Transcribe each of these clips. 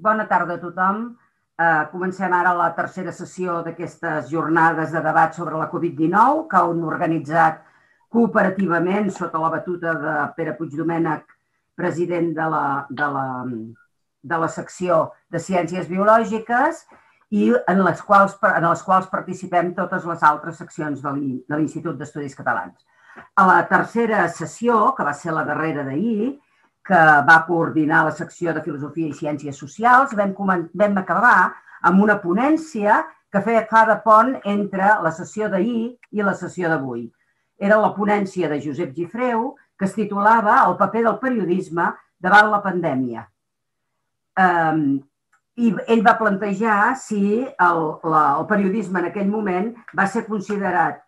Bona tarda a tothom. Comencem ara la tercera sessió d'aquestes jornades de debat sobre la Covid-19 que han organitzat cooperativament sota la batuta de Pere Puigdomènac, president de la Secció de Ciències Biològiques, i en les quals participem totes les altres seccions de l'Institut d'Estudis Catalans. A la tercera sessió, que va ser la darrera d'ahir, que va coordinar la secció de Filosofia i Ciències Socials, vam acabar amb una ponència que feia cada pont entre la sessió d'ahir i la sessió d'avui. Era la ponència de Josep Gifreu, que es titulava El paper del periodisme davant la pandèmia. I ell va plantejar si el periodisme en aquell moment va ser considerat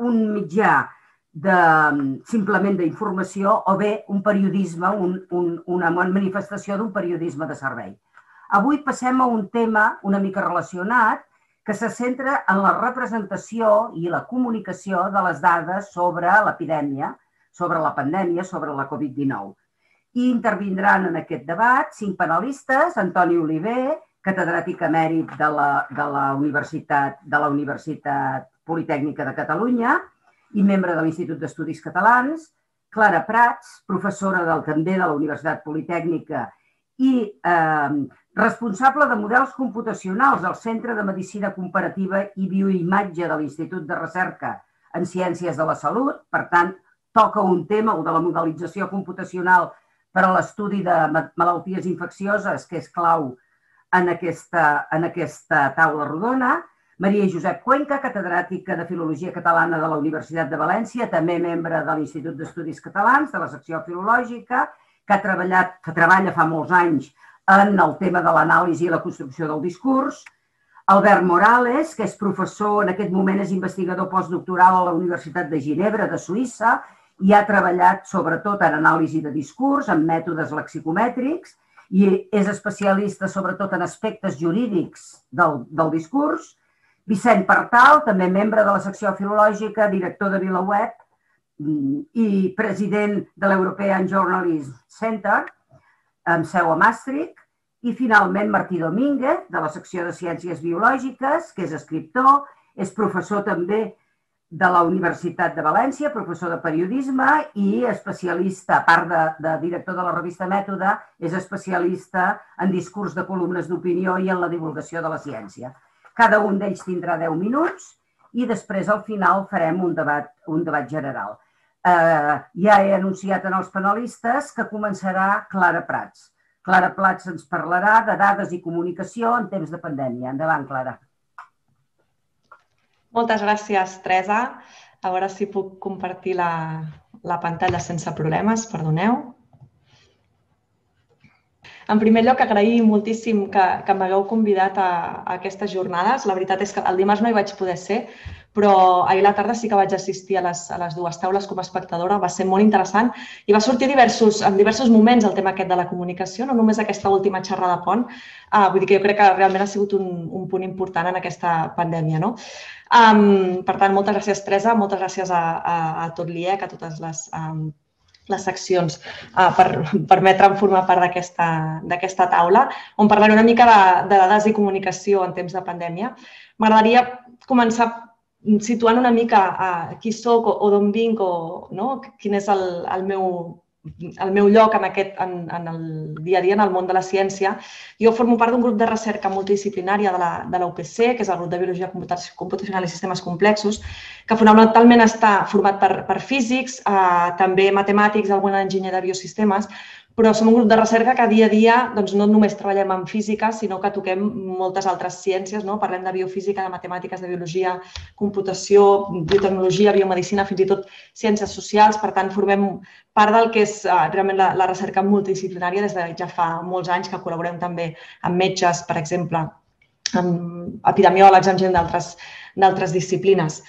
un mitjà simplement d'informació o bé un periodisme, una manifestació d'un periodisme de servei. Avui passem a un tema una mica relacionat que se centra en la representació i la comunicació de les dades sobre l'epidèmia, sobre la pandèmia, sobre la Covid-19. I intervindran en aquest debat 5 panelistes: Antoni Olivé, catedràtic emèrit de la Universitat Politècnica de Catalunya i membre de l'Institut d'Estudis Catalans; Clara Prats, professora també de la Universitat Politècnica i responsable de models computacionals al Centre de Medicina Comparativa i Bioimatge de l'Institut de Recerca en Ciències de la Salut. Per tant, toca un tema, el de la modelització computacional per a l'estudi de malalties infeccioses, que és clau en aquesta taula rodona. Maria Josep Cuenca, catedràtica de Filologia Catalana de la Universitat de València, també membre de l'Institut d'Estudis Catalans, de la Secció Filològica, que treballa fa molts anys en el tema de l'anàlisi i la construcció del discurs. Albert Morales, que és professor, en aquest moment és investigador postdoctoral a la Universitat de Ginebra, de Suïssa, i ha treballat sobretot en anàlisi de discurs, en mètodes lexicomètrics, i és especialista sobretot en aspectes jurídics del discurs. Vicent Partal, també membre de la Secció Filològica, director de Vila-Web i president de l'European Journalism Center, amb seu a Maastricht. I, finalment, Martí Domínguez, de la Secció de Ciències Biològiques, que és escriptor, és professor també de la Universitat de València, professor de periodisme i especialista, a part de director de la revista Mètode, és especialista en discurs de columnes d'opinió i en la divulgació de la ciència. Cada un d'ells tindrà 10 minuts i després, al final, farem un debat general. Ja he anunciat als panelistes que començarà Clara Prats. Clara Prats ens parlarà de dades i comunicació en temps de pandèmia. Endavant, Clara. Moltes gràcies, Teresa. A veure si puc compartir la pantalla sense problemes, perdoneu. En primer lloc, agrair moltíssim que m'hagueu convidat a aquestes jornades. La veritat és que el dimarts no hi vaig poder ser, però ahir a la tarda sí que vaig assistir a les dues taules com a espectadora. Va ser molt interessant i va sortir en diversos moments el tema aquest de la comunicació, no només aquesta última xerrada pont. Vull dir que jo crec que realment ha sigut un punt important en aquesta pandèmia. Per tant, moltes gràcies, Teresa, moltes gràcies a tot l'IEC, a totes les seccions per permetre'm formar part d'aquesta taula, on parlaré una mica de dades i comunicació en temps de pandèmia. M'agradaria començar situant una mica qui soc o d'on vinc o quin és el meu lloc en el dia a dia, en el món de la ciència. Jo formo part d'un grup de recerca multidisciplinària de la UPC, que és el grup de Biologia Computacional i Sistemes Complexos, que fonamentalment està format per físics, també matemàtics, algun enginyer de biosistemes, però som un grup de recerca que dia a dia no només treballem en física, sinó que toquem moltes altres ciències. Parlem de biofísica, de matemàtiques, de biologia, computació, biotecnologia, biomedicina, fins i tot ciències socials. Per tant, formem part del que és realment la recerca multidisciplinària des de ja fa molts anys, que col·laborem també amb metges, per exemple, amb epidemiòlegs, amb gent d'altres disciplines.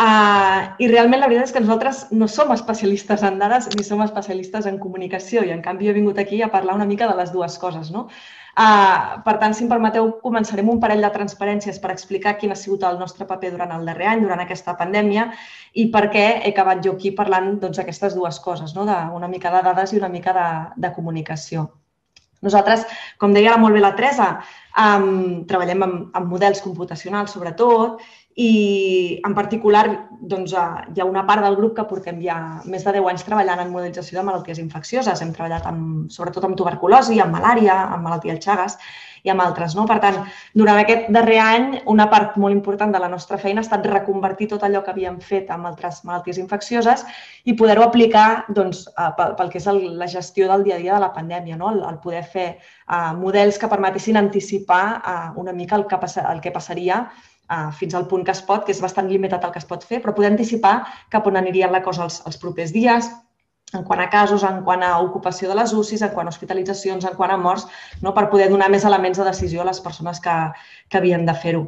I realment la veritat és que nosaltres no som especialistes en dades ni som especialistes en comunicació i, en canvi, jo he vingut aquí a parlar una mica de les dues coses. Per tant, si em permeteu, començarem un parell de transparències per explicar quin ha sigut el nostre paper durant el darrer any, durant aquesta pandèmia, i per què he acabat jo aquí parlant d'aquestes dues coses, una mica de dades i una mica de comunicació. Nosaltres, com deia molt bé la Teresa, treballem amb models computacionals, sobretot, i en particular hi ha una part del grup que portem ja més de 10 anys treballant en modelització de malalties infeccioses. Hem treballat sobretot amb tuberculosi, amb malària, amb malaltia del Chagas i amb altres. Per tant, durant aquest darrer any, una part molt important de la nostra feina ha estat reconvertir tot allò que havíem fet amb altres malalties infeccioses i poder-ho aplicar pel que és la gestió del dia a dia de la pandèmia, el poder fer models que permetessin anticipar una mica el que passaria fins al punt que es pot, que és bastant limitat el que es pot fer, però poder anticipar cap on aniria la cosa els propers dies, en quant a casos, en quant a ocupació de les UCIs, en quant a hospitalitzacions, en quant a morts, per poder donar més elements de decisió a les persones que havien de fer-ho.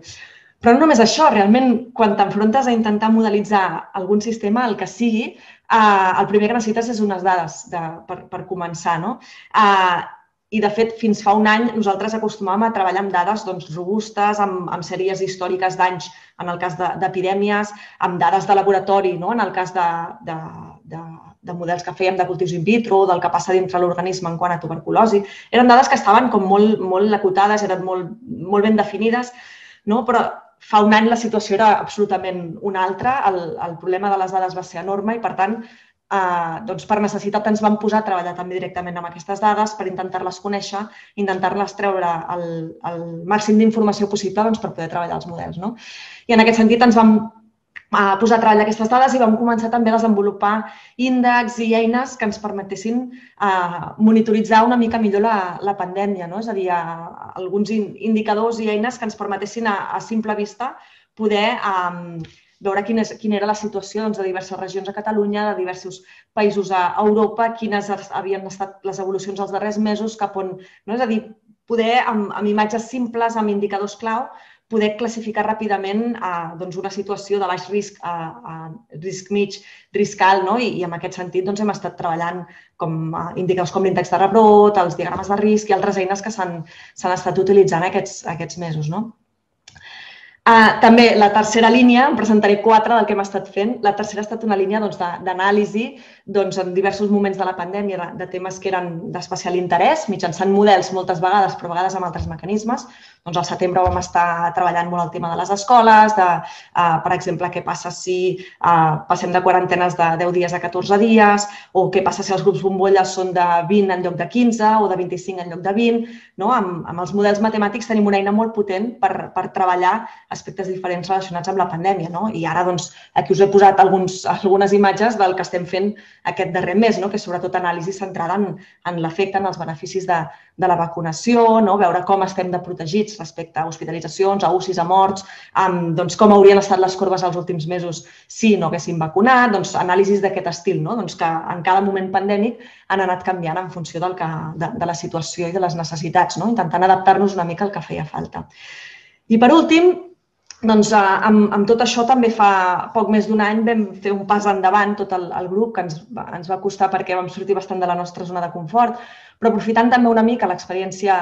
Però no només això, realment, quan t'enfrontes a intentar modelitzar algun sistema, el que sigui, el primer que necessites és unes dades per començar. I, de fet, fins fa un any nosaltres acostumàvem a treballar amb dades robustes, amb sèries històriques d'anys en el cas d'epidèmies, amb dades de laboratori en el cas de models que fèiem de cultius in vitro, del que passa dintre l'organisme en quant a tuberculosi. Eren dades que estaven molt acotades, eren molt ben definides, però fa un any la situació era absolutament una altra. El problema de les dades va ser enorme i, per tant, per necessitat ens vam posar a treballar també directament amb aquestes dades per intentar-les conèixer, intentar-les treure el màxim d'informació possible per poder treballar els models. I en aquest sentit ens vam posar a treballar aquestes dades i vam començar també a desenvolupar índexs i eines que ens permetessin monitoritzar una mica millor la pandèmia. És a dir, alguns indicadors i eines que ens permetessin a simple vista poder veure quina era la situació de diverses regions a Catalunya, de diversos països a Europa, quines havien estat les evolucions els darrers mesos, cap on... És a dir, poder, amb imatges simples, amb indicadors clau, poder classificar ràpidament una situació de baix risc, risc mig, risc alt, i en aquest sentit hem estat treballant indicadors com l'índex de rebrot, els diagrames de risc i altres eines que s'han estat utilitzant aquests mesos. També la tercera línia, en presentaré 4 del que hem estat fent. La tercera ha estat una línia d'anàlisi en diversos moments de la pandèmia de temes que eren d'especial interès, mitjançant models moltes vegades, però a vegades amb altres mecanismes. Al setembre vam estar treballant molt el tema de les escoles, per exemple, què passa si passem de quarantenes de 10 dies a 14 dies, o què passa si els grups bombolles són de 20 en lloc de 15 o de 25 en lloc de 20. Amb els models matemàtics tenim una eina molt potent per treballar aspectes diferents relacionats amb la pandèmia. I ara aquí us he posat algunes imatges del que estem fent aquest darrer mes, que és sobretot anàlisi centrada en l'efecte, en els beneficis de la vacunació, veure com estem de protegits respecte a hospitalitzacions, a UCIs, a morts, com haurien estat les corbes els últims mesos si no haguéssim vacunat, anàlisis d'aquest estil, que en cada moment pandèmic han anat canviant en funció de la situació i de les necessitats, intentant adaptar-nos una mica al que feia falta. I per últim, amb tot això també fa poc més d'un any vam fer un pas endavant tot el grup, que ens va costar perquè vam sortir bastant de la nostra zona de confort, però aprofitant també una mica l'experiència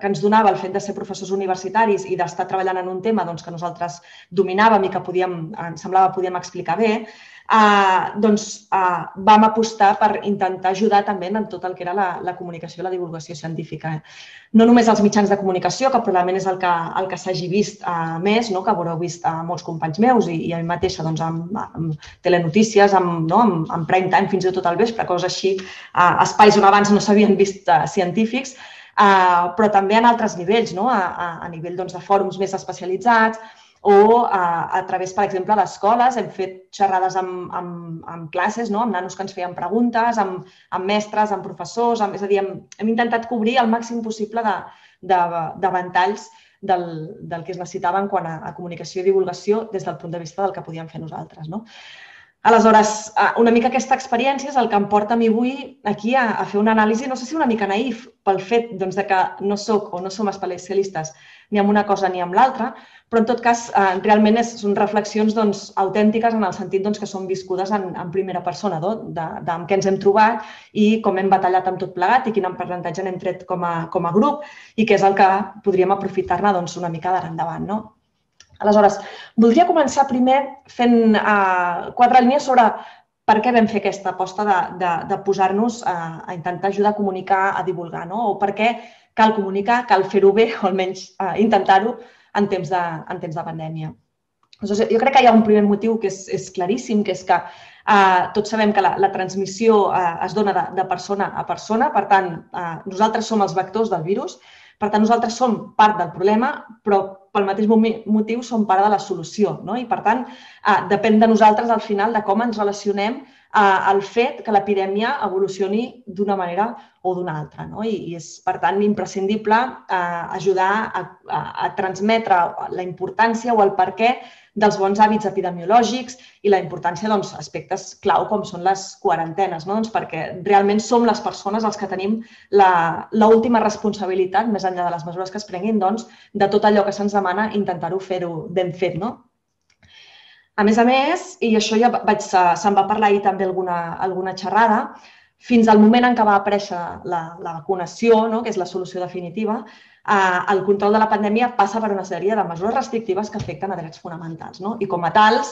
que ens donava el fet de ser professors universitaris i d'estar treballant en un tema que nosaltres dominàvem i que ens semblava podíem explicar bé, vam apostar per intentar ajudar també en tot el que era la comunicació i la divulgació científica. No només els mitjans de comunicació, que probablement és el que s'hagi vist més, que haureu vist molts companys meus i a mi mateixa amb telenotícies, amb prime time fins i tot al vespre, coses així, espais on abans no s'havien vist científics, però també en altres nivells, a nivell de fòrums més especialitzats, o a través, per exemple, d'escoles. Hem fet xerrades amb classes, amb nanos que ens feien preguntes, amb mestres, amb professors. És a dir, hem intentat cobrir el màxim possible de ventalls del que es necessitava en quant a comunicació i divulgació des del punt de vista del que podíem fer nosaltres. Aleshores, una mica aquesta experiència és el que em porta a mi avui aquí a fer una anàlisi, no sé si una mica naïf, pel fet que no soc o no som especialistes ni en una cosa ni en l'altra, però en tot cas realment són reflexions autèntiques en el sentit que són viscudes en primera persona, d'en què ens hem trobat i com hem batallat amb tot plegat i quin aprenentatge n'hem tret com a grup i què és el que podríem aprofitar-ne una mica d'ara endavant. Aleshores, voldria començar primer fent 4 línies sobre per què vam fer aquesta aposta de posar-nos a intentar ajudar a comunicar, a divulgar, no? O per què cal comunicar, cal fer-ho bé, o almenys intentar-ho en temps de pandèmia. Jo crec que hi ha un primer motiu que és claríssim, que és que tots sabem que la transmissió es dona de persona a persona, per tant, nosaltres som els vectors del virus, per tant, nosaltres som part del problema, però pel mateix motiu som part de la solució. I, per tant, depèn de nosaltres al final de com ens relacionem al fet que l'epidèmia evolucioni d'una manera o d'una altra. I és, per tant, imprescindible ajudar a transmetre la importància o el per què dels bons hàbits epidemiològics i la importància d'aspectes clau com són les quarantenes, perquè realment som les persones els que tenim l'última responsabilitat, més enllà de les mesures que es prenguin, de tot allò que se'ns demana, intentar-ho fer-ho ben fet. A més, i això ja se'n va parlar ahir també alguna xerrada, fins al moment en què va aparèixer la vacunació, que és la solució definitiva, el control de la pandèmia passa per una sèrie de mesures restrictives que afecten a drets fonamentals. I com a tals,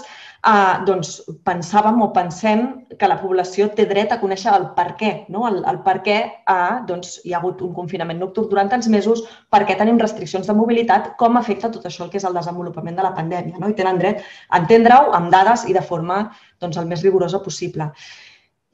pensàvem o pensem que la població té dret a conèixer el per què hi ha hagut un confinament nocturn durant tants mesos, per què tenim restriccions de mobilitat, com afecta tot això que és el desenvolupament de la pandèmia. I tenen dret a entendre-ho amb dades i de forma el més rigorosa possible.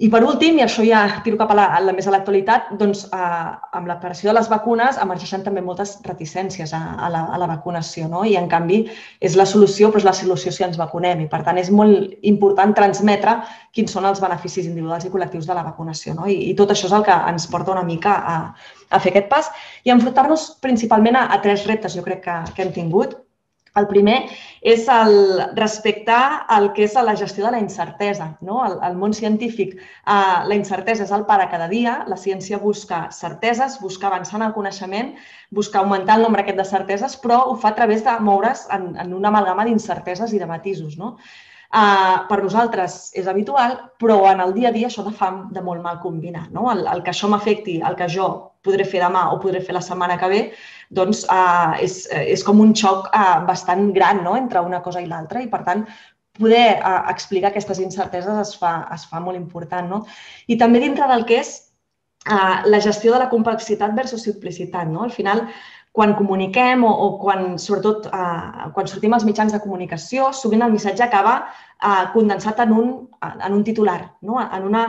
I per últim, i això ja tiro cap més a l'actualitat, doncs amb l'aparició de les vacunes emergeixen també moltes reticències a la vacunació, i en canvi és la solució, però és la solució si ens vacunem, i per tant és molt important transmetre quins són els beneficis individuals i col·lectius de la vacunació, i tot això és el que ens porta una mica a fer aquest pas i a enfrontar-nos principalment a tres reptes, jo crec que hem tingut. El primer és respectar el que és la gestió de la incertesa. Al món científic, la incertesa és el pa de cada dia. La ciència busca certeses, busca avançar en el coneixement, busca augmentar el nombre aquest de certeses, però ho fa a través de moure's en una amalgama d'incerteses i de matisos. Per nosaltres és habitual, però en el dia a dia això de fa de molt mal combinar. El que això m'afecti, el que jo podré fer demà o podré fer la setmana que ve, doncs és com un xoc bastant gran entre una cosa i l'altra i, per tant, poder explicar aquestes incerteses es fa molt important. I també dintre del que és la gestió de la complexitat versus simplicitat. Al final, quan comuniquem o sobretot quan sortim als mitjans de comunicació, sovint el missatge acaba condensat en un titular, en una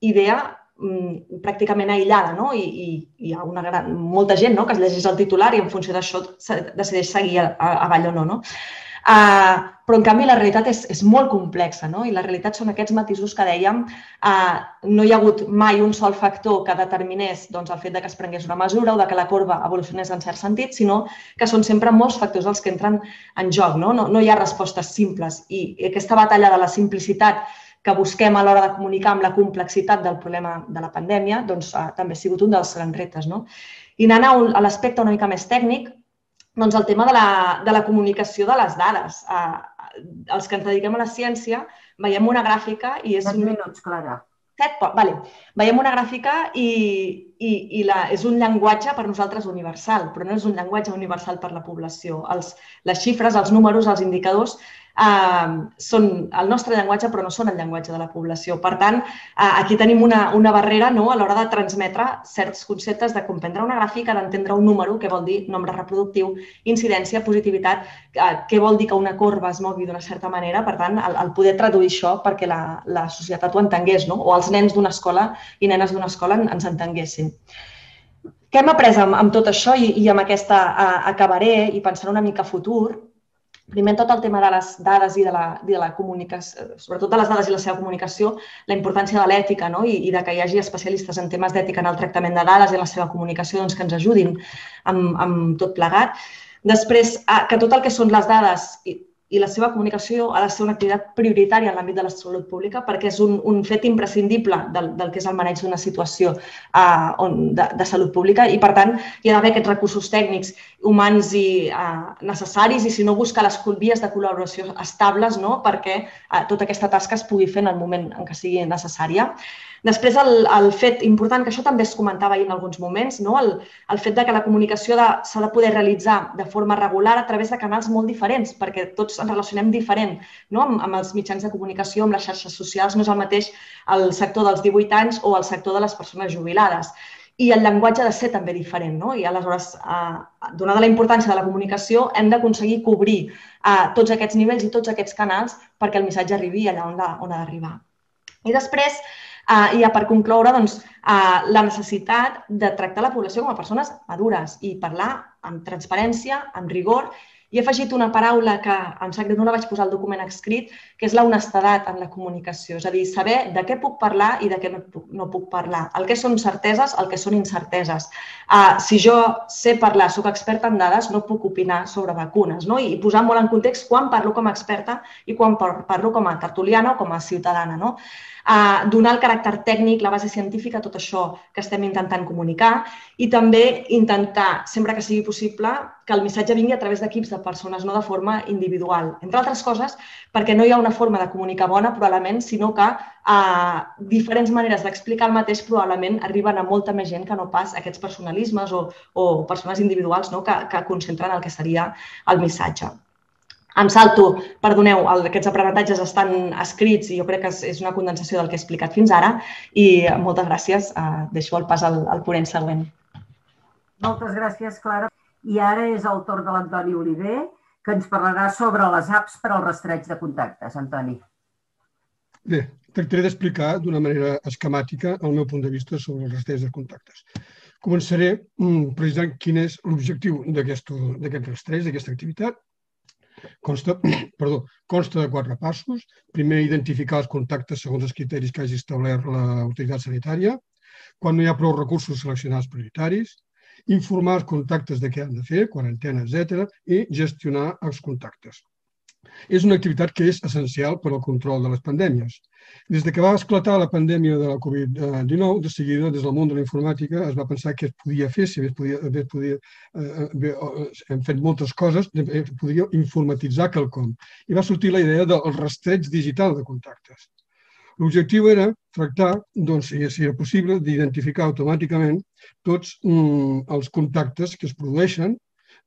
idea pràcticament aïllada. I hi ha molta gent que es llegeix el titular i en funció d'això decideix seguir avall o no. Però, en canvi, la realitat és molt complexa i la realitat són aquests matisos que dèiem. No hi ha hagut mai un sol factor que determinés el fet que es prengués una mesura o que la corba evolucionés en cert sentit, sinó que són sempre molts factors els que entren en joc. No hi ha respostes simples i aquesta batalla de la simplicitat que busquem a l'hora de comunicar amb la complexitat del problema de la pandèmia també ha sigut un dels grans reptes. I anant a l'aspecte una mica més tècnic, doncs el tema de la comunicació de les dades. Els que ens dediquem a la ciència veiem una gràfica i és... 7 minuts, Clara. Veiem una gràfica i és un llenguatge per nosaltres universal, però no és un llenguatge universal per la població. Les xifres, els números, els indicadors són el nostre llenguatge, però no són el llenguatge de la població. Per tant, aquí tenim una barrera a l'hora de transmetre certs conceptes, de comprendre una gràfica, d'entendre un número, què vol dir nombre reproductiu, incidència, positivitat, què vol dir que una corba es mogui d'una certa manera. Per tant, el poder traduir això perquè la societat ho entengués o els nens d'una escola i nenes d'una escola ens entenguessin. Què hem après amb tot això? I amb aquesta acabaré i pensant una mica a futur. Primer, tot el tema de les dades i de la comunicació, sobretot de les dades i la seva comunicació, la importància de l'ètica i que hi hagi especialistes en temes d'ètica en el tractament de dades i en la seva comunicació que ens ajudin amb tot plegat. Després, que tot el que són les dades i la seva comunicació ha de ser una activitat prioritària en l'àmbit de la salut pública perquè és un fet imprescindible del que és el maneig d'una situació de salut pública i, per tant, hi ha d'haver aquests recursos tècnics humans i necessaris i, si no, buscar les vies de col·laboració estables perquè tota aquesta tasca es pugui fer en el moment en què sigui necessària. Després, el fet important, que això també es comentava ahir en alguns moments, el fet que la comunicació s'ha de poder realitzar de forma regular a través de canals molt diferents perquè tots ens relacionem diferent amb els mitjans de comunicació, amb les xarxes socials. No és el mateix el sector dels 18 anys o el sector de les persones jubilades. I el llenguatge ha de ser també diferent. I aleshores, donada la importància de la comunicació, hem d'aconseguir cobrir tots aquests nivells i tots aquests canals perquè el missatge arribi allà on ha d'arribar. I després, ja per concloure, la necessitat de tractar la població com a persones madures i parlar amb transparència, amb rigor. I he afegit una paraula que, em sap greu, no la vaig posar al document escrit, que és l'honestedat en la comunicació. És a dir, saber de què puc parlar i de què no puc parlar. El que són certeses, el que són incerteses. Si jo sé parlar, soc experta en dades, no puc opinar sobre vacunes. I posar molt en context quan parlo com a experta i quan parlo com a tertuliana o com a ciutadana. Donar el caràcter tècnic, la base científica, tot això que estem intentant comunicar. I també intentar, sempre que sigui possible, que el missatge vingui a través d'equips de persones, no de forma individual. Entre altres coses, perquè no hi ha una forma de comunicar bona, probablement, sinó que diferents maneres d'explicar el mateix probablement arriben a molta més gent que no pas aquests personalismes o persones individuals que concentren el que seria el missatge. Em salto, perdoneu, aquests aprenentatges estan escrits i jo crec que és una condensació del que he explicat fins ara i moltes gràcies. Deixo el pas al ponent següent. Moltes gràcies, Clara. I ara és el torn de l'Antoni Olivé, que ens parlarà sobre les apps per al rastreig de contactes. Antoni. Bé, tractaré d'explicar d'una manera esquemàtica el meu punt de vista sobre el rastreig de contactes. Començaré precisant quin és l'objectiu d'aquest rastreig, d'aquesta activitat. Consta de 4 passos. Primer, identificar els contactes segons els criteris que hagi establert l'autoritat sanitària. Quan no hi ha prou recursos, seleccionar els prioritaris. Informar els contactes de què han de fer, quarantena, etc., i gestionar els contactes. És una activitat que és essencial per al control de les pandèmies. Des que va esclatar la pandèmia de la Covid-19, de seguida, des del món de la informàtica, es va pensar què es podia fer, si hem fet moltes coses, podia informatitzar quelcom. I va sortir la idea del rastreig digital de contactes. L'objectiu era tractar, si era possible, d'identificar automàticament tots els contactes que es produeixen.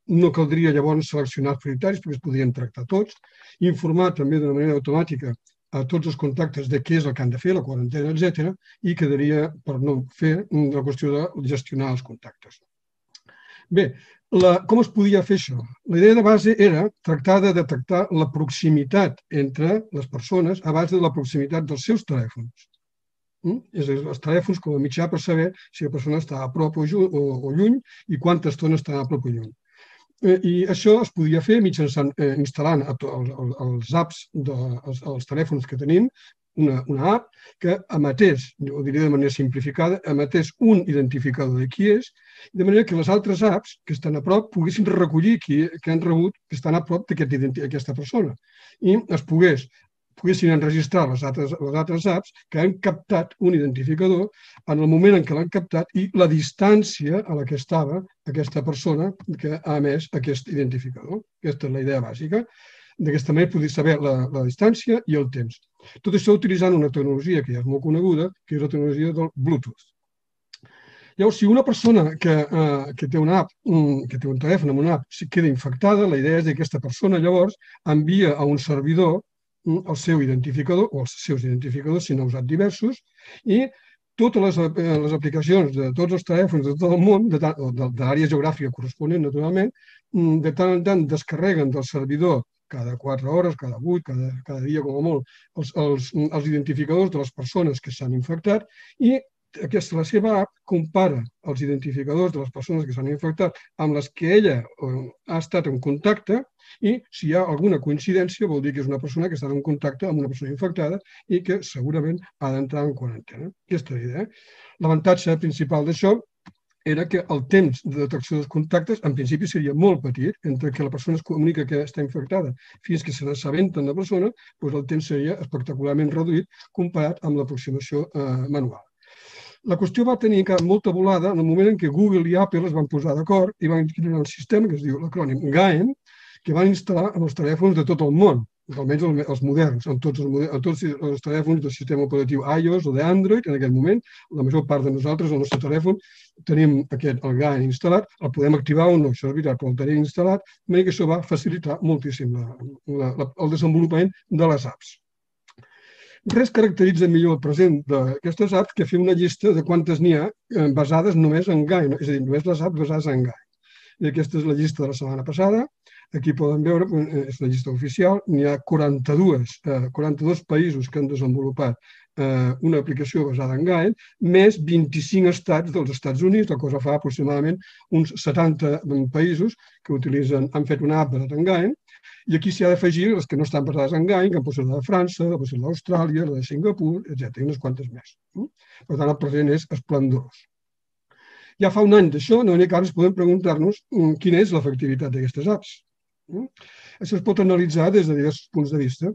No caldria llavors seleccionar els prioritaris, perquè es podrien tractar tots. Informar també d'una manera automàtica a tots els contactes de què és el que han de fer, la quarantena, etc. I quedaria, per no fer, la qüestió de gestionar els contactes. Bé, com es podia fer això? La idea de base era tractar de detectar la proximitat entre les persones a base de la proximitat dels seus telèfons. És a dir, els telèfons com a mitjà per saber si la persona està a prop o lluny i quanta estona està a prop o lluny. I això es podia fer mitjançant instal·lant els apps, els telèfons que tenim, una app que emetés, ho diré de manera simplificada, emetés un identificador de qui és, de manera que les altres apps que estan a prop poguessin recollir que han rebut, que estan a prop d'aquesta persona. I es poguessin enregistrar les altres apps que han captat un identificador en el moment en què l'han captat i la distància a la que estava aquesta persona que ha emès aquest identificador. Aquesta és la idea bàsica. D'aquesta manera podria saber la distància i el temps. Tot això utilitzant una tecnologia que ja és molt coneguda, que és la tecnologia del Bluetooth. Llavors, si una persona que té un telèfon amb una app queda infectada, la idea és que aquesta persona llavors envia a un servidor el seu identificador o els seus identificadors, si n'ha usat diversos, i totes les aplicacions de tots els telèfons de tot el món, de l'àrea geogràfica corresponent, naturalment, de tant en tant descarreguen del servidor cada 4 hores, cada 8, cada dia com a molt, els identificadors de les persones que s'han infectat i la seva app compara els identificadors de les persones que s'han infectat amb les que ella ha estat en contacte i si hi ha alguna coincidència vol dir que és una persona que està en contacte amb una persona infectada i que segurament ha d'entrar en quarantena. Aquesta és la idea. L'avantatge principal d'això era que el temps de detecció dels contactes en principi seria molt petit, entre que la persona es comunica que està infectada fins que se n'assabenten la persona, el temps seria espectacularment reduït comparat amb l'aproximació manual. La qüestió va tenir molta volada en el moment en què Google i Apple es van posar d'acord i van crear un sistema que es diu l'acrònim GAEN, que van instal·lar en els telèfons de tot el món. almenys els moderns, en tots els telèfons del sistema operatiu iOS o d'Android, en aquest moment, la major part de nosaltres, el nostre telèfon, tenim el GAEN instal·lat, el podem activar o no, això és veritat, però el tenim instal·lat, de manera que això va facilitar moltíssim el desenvolupament de les apps. Res caracteritza millor el present d'aquestes apps que fer una llista de quantes n'hi ha basades només en GAEN, és a dir, només les apps basades en GAEN. I aquesta és la llista de la setmana passada. Aquí poden veure, és la llista oficial, n'hi ha 42 països que han desenvolupat una aplicació basada en GAEN, més 25 estats dels Estats Units, la cosa fa aproximadament uns 70 països que han fet una app basada en GAEN, i aquí s'hi ha d'afegir les que no estan basades en GAEN, que pot ser la de França, la pot ser l'Austràlia, la de Singapur, etc. I unes quantes més. Per tant, el present és esplendorós. Ja fa un any d'això, de manera que ara ens podem preguntar-nos quina és l'efectivitat d'aquestes apps. Això es pot analitzar des de diversos punts de vista.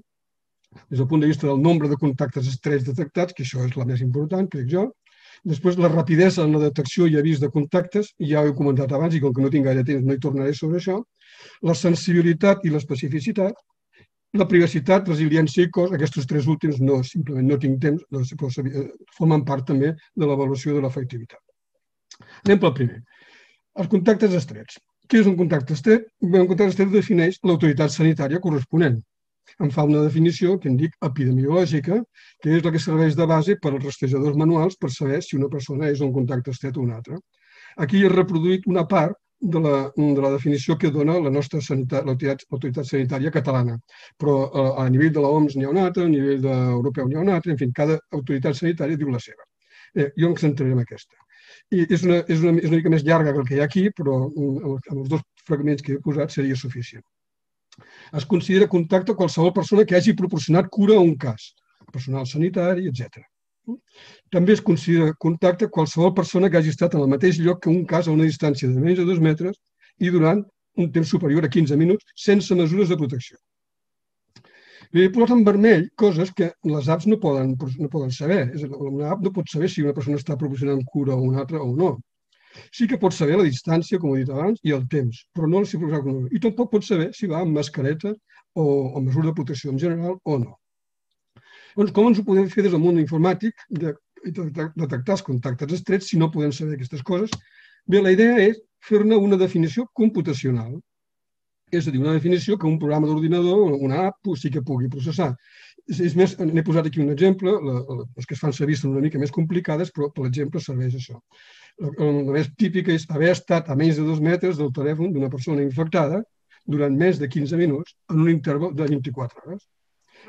Des del punt de vista del nombre de contactes estrets detectats, que això és la més important, crec jo. Després, la rapidesa en la detecció i avís de contactes, ja ho he comentat abans i com que no tinc gaire temps no hi tornaré sobre això. La sensibilitat i l'especificitat, la privacitat, resiliència i cost, aquests tres últims no, simplement no tinc temps, però formen part també de l'avaluació de l'efectivitat. Anem pel primer. Els contactes estrets. Què és un contacte estret? Un contacte estret defineix l'autoritat sanitària corresponent. En fa una definició que en dic epidemiològica, que és la que serveix de base per als rastrejadors manuals per saber si una persona és un contacte estret o una altra. Aquí he reproduït una part de la definició que dona l'autoritat sanitària catalana. Però a nivell de l'OMS n'hi ha una altra, a nivell europeu n'hi ha una altra, en fi, cada autoritat sanitària diu la seva. Jo em centraré en aquesta. I és una mica més llarga que el que hi ha aquí, però amb els dos fragments que he posat seria suficient. Es considera contacte qualsevol persona que hagi proporcionat cura a un cas, personal sanitari, etc. També es considera contacte qualsevol persona que hagi estat en el mateix lloc que un cas a una distància de menys de 2 metres i durant un temps superior a 15 minuts sense mesures de protecció. He posat en vermell coses que les apps no poden saber. Una app no pot saber si una persona està proporcionant cura a una altra o no. Sí que pot saber la distància, com he dit abans, i el temps, però no la proporcionar cura. I tampoc pot saber si va amb mascareta o amb mesura de protecció en general o no. Llavors, com ens ho podem fer des del món informàtic de detectar els contactes estrets si no podem saber aquestes coses? Bé, la idea és fer-ne una definició computacional. És a dir, una definició que un programa d'ordinador, una app, sí que pugui processar. És més, n'he posat aquí un exemple, les que es fan servir són una mica més complicades, però, per exemple, serveix això. La més típica és haver estat a menys de 2 metres del telèfon d'una persona infectada durant més de 15 minuts en un interval de 24 hores.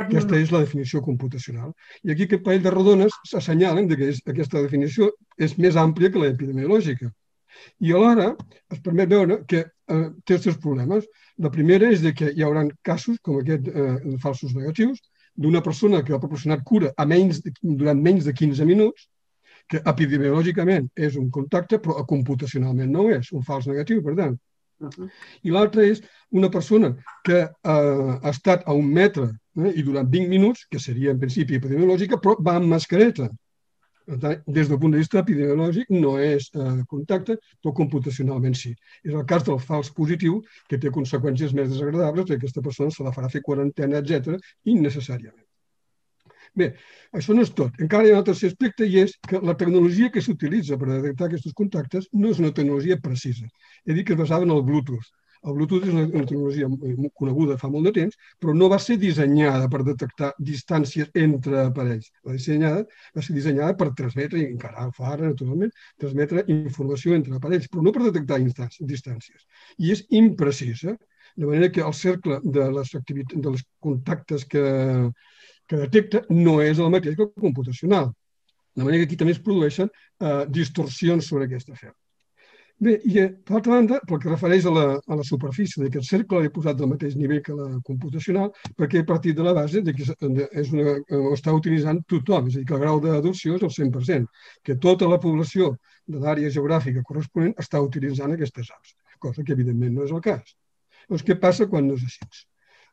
Aquesta és la definició computacional. I aquí aquest parell de rodones s'assenyalen que aquesta definició és més àmplia que l'epidemiològica. I alhora es permet veure que té els seus problemes. La primera és que hi haurà casos, com aquest, falsos negatius, d'una persona que ha proporcionat cura durant menys de 15 minuts, que epidemiològicament és un contacte, però computacionalment no és, un fals negatiu, per tant. I l'altra és una persona que ha estat a 1 metre i durant 20 minuts, que seria en principi epidemiològica, però va amb mascareta. Per tant, des del punt de vista epidemiològic no és contacte, però computacionalment sí. És el cas del fals positiu, que té conseqüències més desagradables, perquè aquesta persona se la farà fer quarantena, etc., innecessàriament. Bé, això no és tot. Encara hi ha un tercer aspecte, i és que la tecnologia que s'utilitza per detectar aquests contactes no és una tecnologia precisa. He dit que es basava en el Bluetooth. El Bluetooth és una tecnologia coneguda fa molt de temps, però no va ser dissenyada per detectar distàncies entre aparells. Va ser dissenyada per transmetre, i encara fa ara, naturalment, transmetre informació entre aparells, però no per detectar distàncies. I és imprecisa, de manera que el cercle dels contactes que detecta no és el mateix que el computacional. De manera que aquí també es produeixen distorsions sobre aquesta afer. Bé, i per altra banda, pel que refereix a la superfície d'aquest cercle, l'he posat del mateix nivell que la computacional, perquè he partit de la base que ho està utilitzant tothom, és a dir, que el grau d'adopció és el 100%, que tota la població de l'àrea geogràfica corresponent està utilitzant aquestes apps, cosa que evidentment no és el cas. Llavors, què passa quan no és així?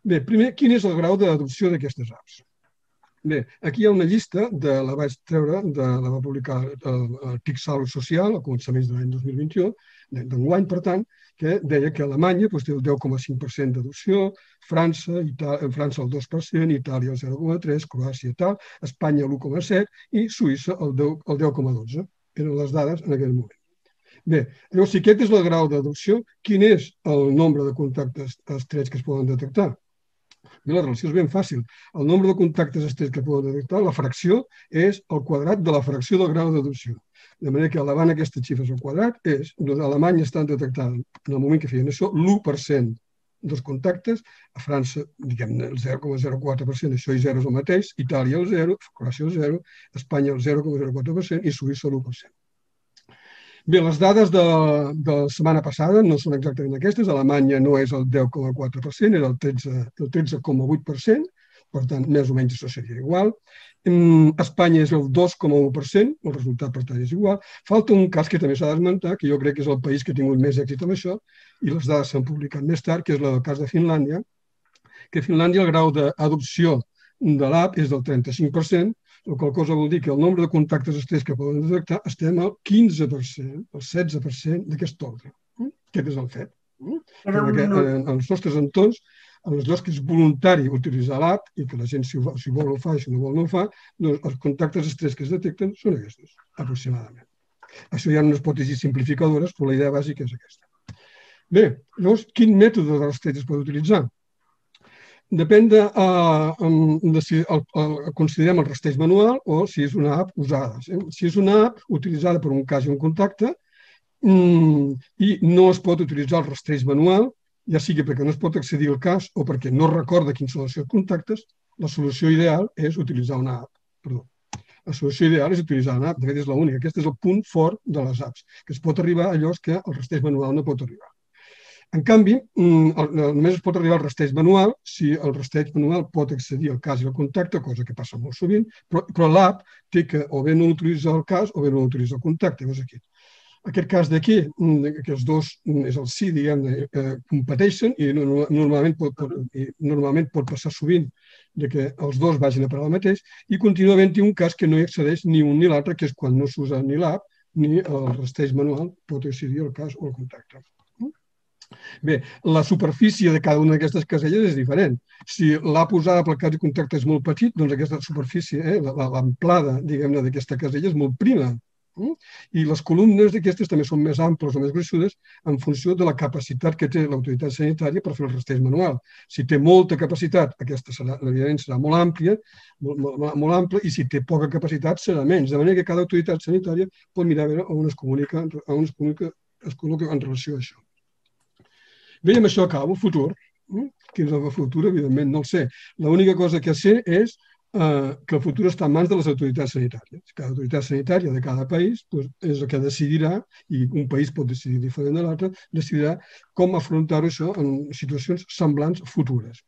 Bé, primer, quin és el grau d'adopció d'aquestes apps? Bé, aquí hi ha una llista, la vaig treure, la va publicar el TIC Salud Social a començaments de l'any 2021, d'enguany, per tant, que deia que Alemanya té el 10,5% d'adopció, França el 2%, Itàlia el 0,3%, Croàcia tal, Espanya l'1,7% i Suïssa el 10,12%. Eren les dades en aquell moment. Bé, llavors, si aquest és el grau d'adopció, quin és el nombre de contactes estrets que es poden detectar? Bé, la relació és ben fàcil. El nombre de contactes estrets que poden detectar, la fracció, és el quadrat de la fracció del grau d'adopció. De manera que elevant aquestes xifres al quadrat, Alemanya està detectant, en el moment que feien això, l'1% dels contactes, a França, diguem-ne, el 0,04%, això i 0 és el mateix, Itàlia el 0, Croàcia el 0, Espanya el 0,04% i Suïssa l'1%. Bé, les dades de la setmana passada no són exactament aquestes. Alemanya no és el 10,4%, era el 13,8%, per tant, més o menys això seria igual. Espanya és el 2,1%, el resultat per tant és igual. Falta un cas que també s'ha d'esmentar, que jo crec que és el país que ha tingut més èxit amb això, i les dades s'han publicat més tard, que és el cas de Finlàndia, que a Finlàndia el grau d'adopció de l'app és del 35%, la qual cosa vol dir que el nombre de contactes estrets que poden detectar estem al 15%, al 16% d'aquest ordre. Aquest és el fet. En els nostres entorns, aleshores que és voluntari utilitzar l'app i que la gent, si vol ho fa i si no vol no ho fa, doncs els contactes estrets que es detecten són aquests, aproximadament. Això hi ha unes hipòtesis simplificadores, però la idea bàsica és aquesta. Bé, llavors, quin mètode de rastreig es pot utilitzar? Depèn de si considerem el rastreig manual o si és una app usada. Si és una app utilitzada per un cas i un contacte i no es pot utilitzar el rastreig manual, ja sigui perquè no es pot accedir al cas o perquè no recorda quins són els seus contactes, la solució ideal és utilitzar una app. Perdó. La solució ideal és utilitzar una app, de fet és l'única. Aquest és el punt fort de les apps, que es pot arribar a llocs que el rastreig manual no pot arribar. En canvi, només es pot arribar al rastreig manual si el rastreig manual pot accedir al cas i al contacte, cosa que passa molt sovint, però l'app té que o bé no utilitzar el cas o bé no utilitzar el contacte. Aquest cas d'aquí, que els dos, és el sí, diguem-ne, competeixen i normalment pot passar sovint que els dos vagin a parar el mateix i continua havent-hi un cas que no hi accedeix ni un ni l'altre, que és quan no s'usa ni l'app ni el rastreig manual pot accedir al cas o al contacte. Bé, la superfície de cada una d'aquestes caselles és diferent. Si l'app usada pel cas de contacte és molt petit, doncs aquesta superfície, l'amplada, diguem-ne, d'aquesta casella és molt prima. I les columnes d'aquestes també són més amples o més gruixudes en funció de la capacitat que té l'autoritat sanitària per fer el rastreig manual. Si té molta capacitat, aquesta evidentment serà molt àmplia, i si té poca capacitat serà menys. De manera que cada autoritat sanitària pot mirar a veure on es comunica en relació a això. Bé, amb això acabo, futur. Quin és el futur? Evidentment no el sé. L'única cosa que sé és que el futur està en mans de les autoritats sanitàries. Cada autoritat sanitària de cada país és el que decidirà, i un país pot decidir diferent de l'altre, decidirà com afrontar-ho això en situacions semblants futures.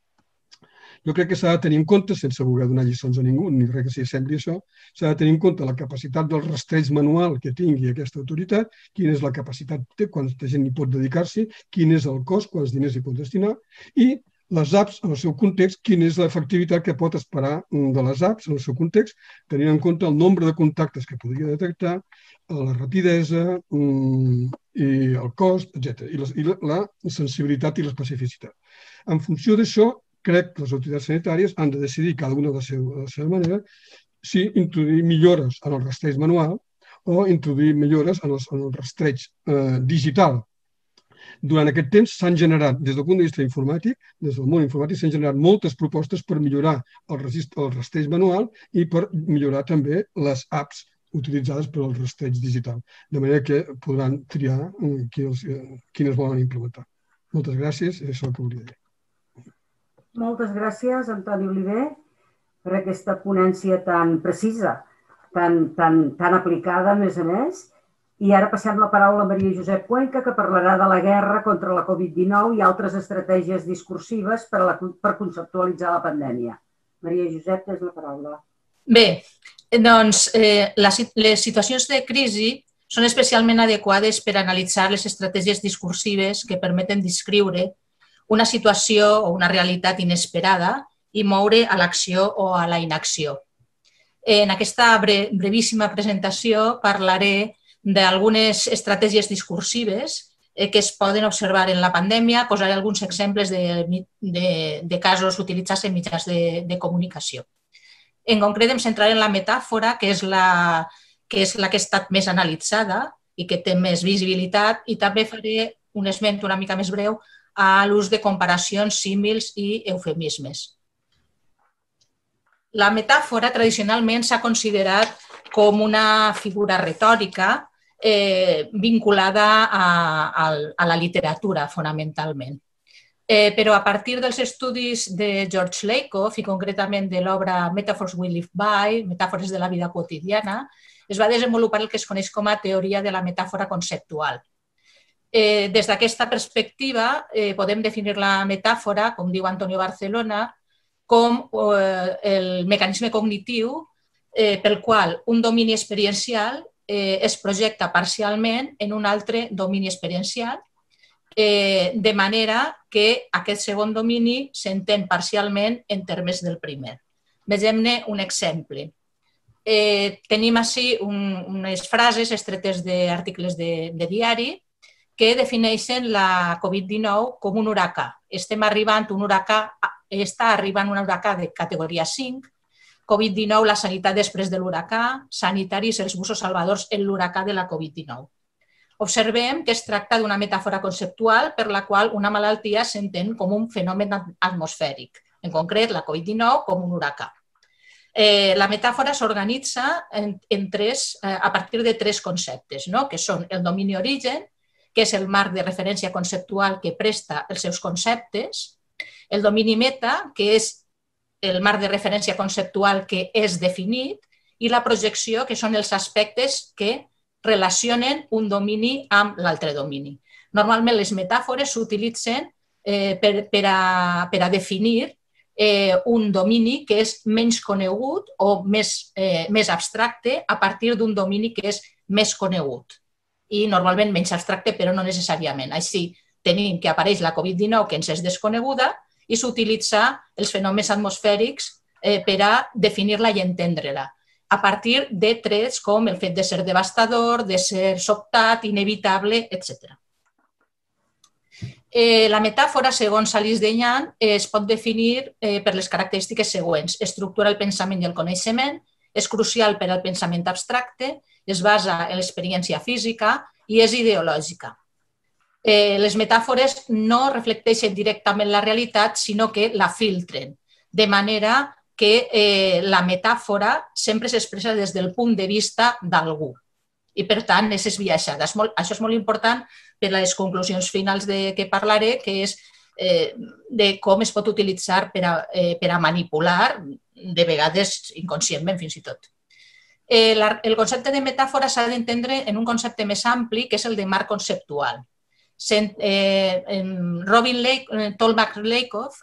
Jo crec que s'ha de tenir en compte, sense voler donar lliçons a ningú, ni res que s'hi sembli això, s'ha de tenir en compte la capacitat del rastreig manual que tingui aquesta autoritat, quina és la capacitat que té, quanta gent hi pot dedicar-s'hi, quin és el cost, quants diners hi pot destinar, i les apps en el seu context, quina és l'efectivitat que pot esperar de les apps en el seu context, tenint en compte el nombre de contactes que podria detectar, la rapidesa i el cost, etc. I la sensibilitat i l'especificitat. En funció d'això, crec que les autoritats sanitàries han de decidir, cada una de la seva manera, si introduir millores en el rastreig manual o introduir millores en el rastreig digital. Durant aquest temps s'han generat, des del punt de vista informàtic, des del món informàtic, s'han generat moltes propostes per millorar el rastreig manual i per millorar també les apps utilitzades per al rastreig digital, de manera que podran triar quines volen implementar. Moltes gràcies, és el que volia dir. Moltes gràcies, Antoni Olivé, per aquesta ponència tan precisa, tan aplicada, a més a més. I ara passem la paraula a Maria Josep Cuenca, que parlarà de la guerra contra la Covid-19 i altres estratègies discursives per conceptualitzar la pandèmia. Maria Josep, tens la paraula. Bé, doncs les situacions de crisi són especialment adequades per analitzar les estratègies discursives que permeten descriure una situació o una realitat inesperada i moure a l'acció o a la inacció. En aquesta brevíssima presentació parlaré d'algunes estratègies discursives que es poden observar en la pandèmia. Posaré alguns exemples de casos utilitzats en mitjans de comunicació. En concret, em centraré en la metàfora, que és la que ha estat més analitzada i que té més visibilitat, i també faré un esment una mica més breu a l'ús de comparacions, símils i eufemismes. La metàfora tradicionalment s'ha considerat com una figura retòrica vinculada a la literatura, fonamentalment. Però a partir dels estudis de George Lakoff i concretament de l'obra Metaphors We Live By, Metàfores de la vida quotidiana, es va desenvolupar el que es coneix com a teoria de la metàfora conceptual. Des d'aquesta perspectiva podem definir la metàfora, com diu Antonio Barcelona, com el mecanisme cognitiu pel qual un domini experiencial es projecta parcialment en un altre domini experiencial, de manera que aquest segon domini s'entén parcialment en termes del primer. Vegem-ne un exemple. Tenim així unes frases extretes d'articles de diari que defineixen la Covid-19 com un huracà. Està arribant un huracà de categoria 5, Covid-19, la sanitat després de l'huracà, sanitaris, els busos salvadors, l'huracà de la Covid-19. Observem que es tracta d'una metàfora conceptual per la qual una malaltia s'entén com un fenomen atmosfèric, en concret la Covid-19 com un huracà. La metàfora s'organitza a partir de tres conceptes, que són el domini origen, que és el marc de referència conceptual que presta els seus conceptes, el domini meta, que és el marc de referència conceptual que és definit, i la projecció, que són els aspectes que relacionen un domini amb l'altre domini. Normalment les metàfores s'utilitzen per a definir un domini que és menys conegut o més abstracte a partir d'un domini que és més conegut. I normalment menys abstracte, però no necessàriament. Així tenim que apareix la Covid-19, que ens és desconeguda, i s'utilitza els fenòmens atmosfèrics per a definir-la i entendre-la, a partir de trets com el fet de ser devastador, de ser sobtat, inevitable, etc. La metàfora, segons Alice Deñan, es pot definir per les característiques següents. Estructura el pensament i el coneixement, és crucial per al pensament abstracte, es basa en l'experiència física i és ideològica. Les metàfores no reflecteixen directament la realitat, sinó que la filtren, de manera que la metàfora sempre s'expressa des del punt de vista d'algú i, per tant, és esbiaixada. Això és molt important per a les conclusions finals de què parlaré, que és de com es pot utilitzar per a manipular, de vegades inconscientment fins i tot. El concepte de metàfora s'ha d'entendre en un concepte més ampli, que és el de marc conceptual. Robin Tolmach Lakoff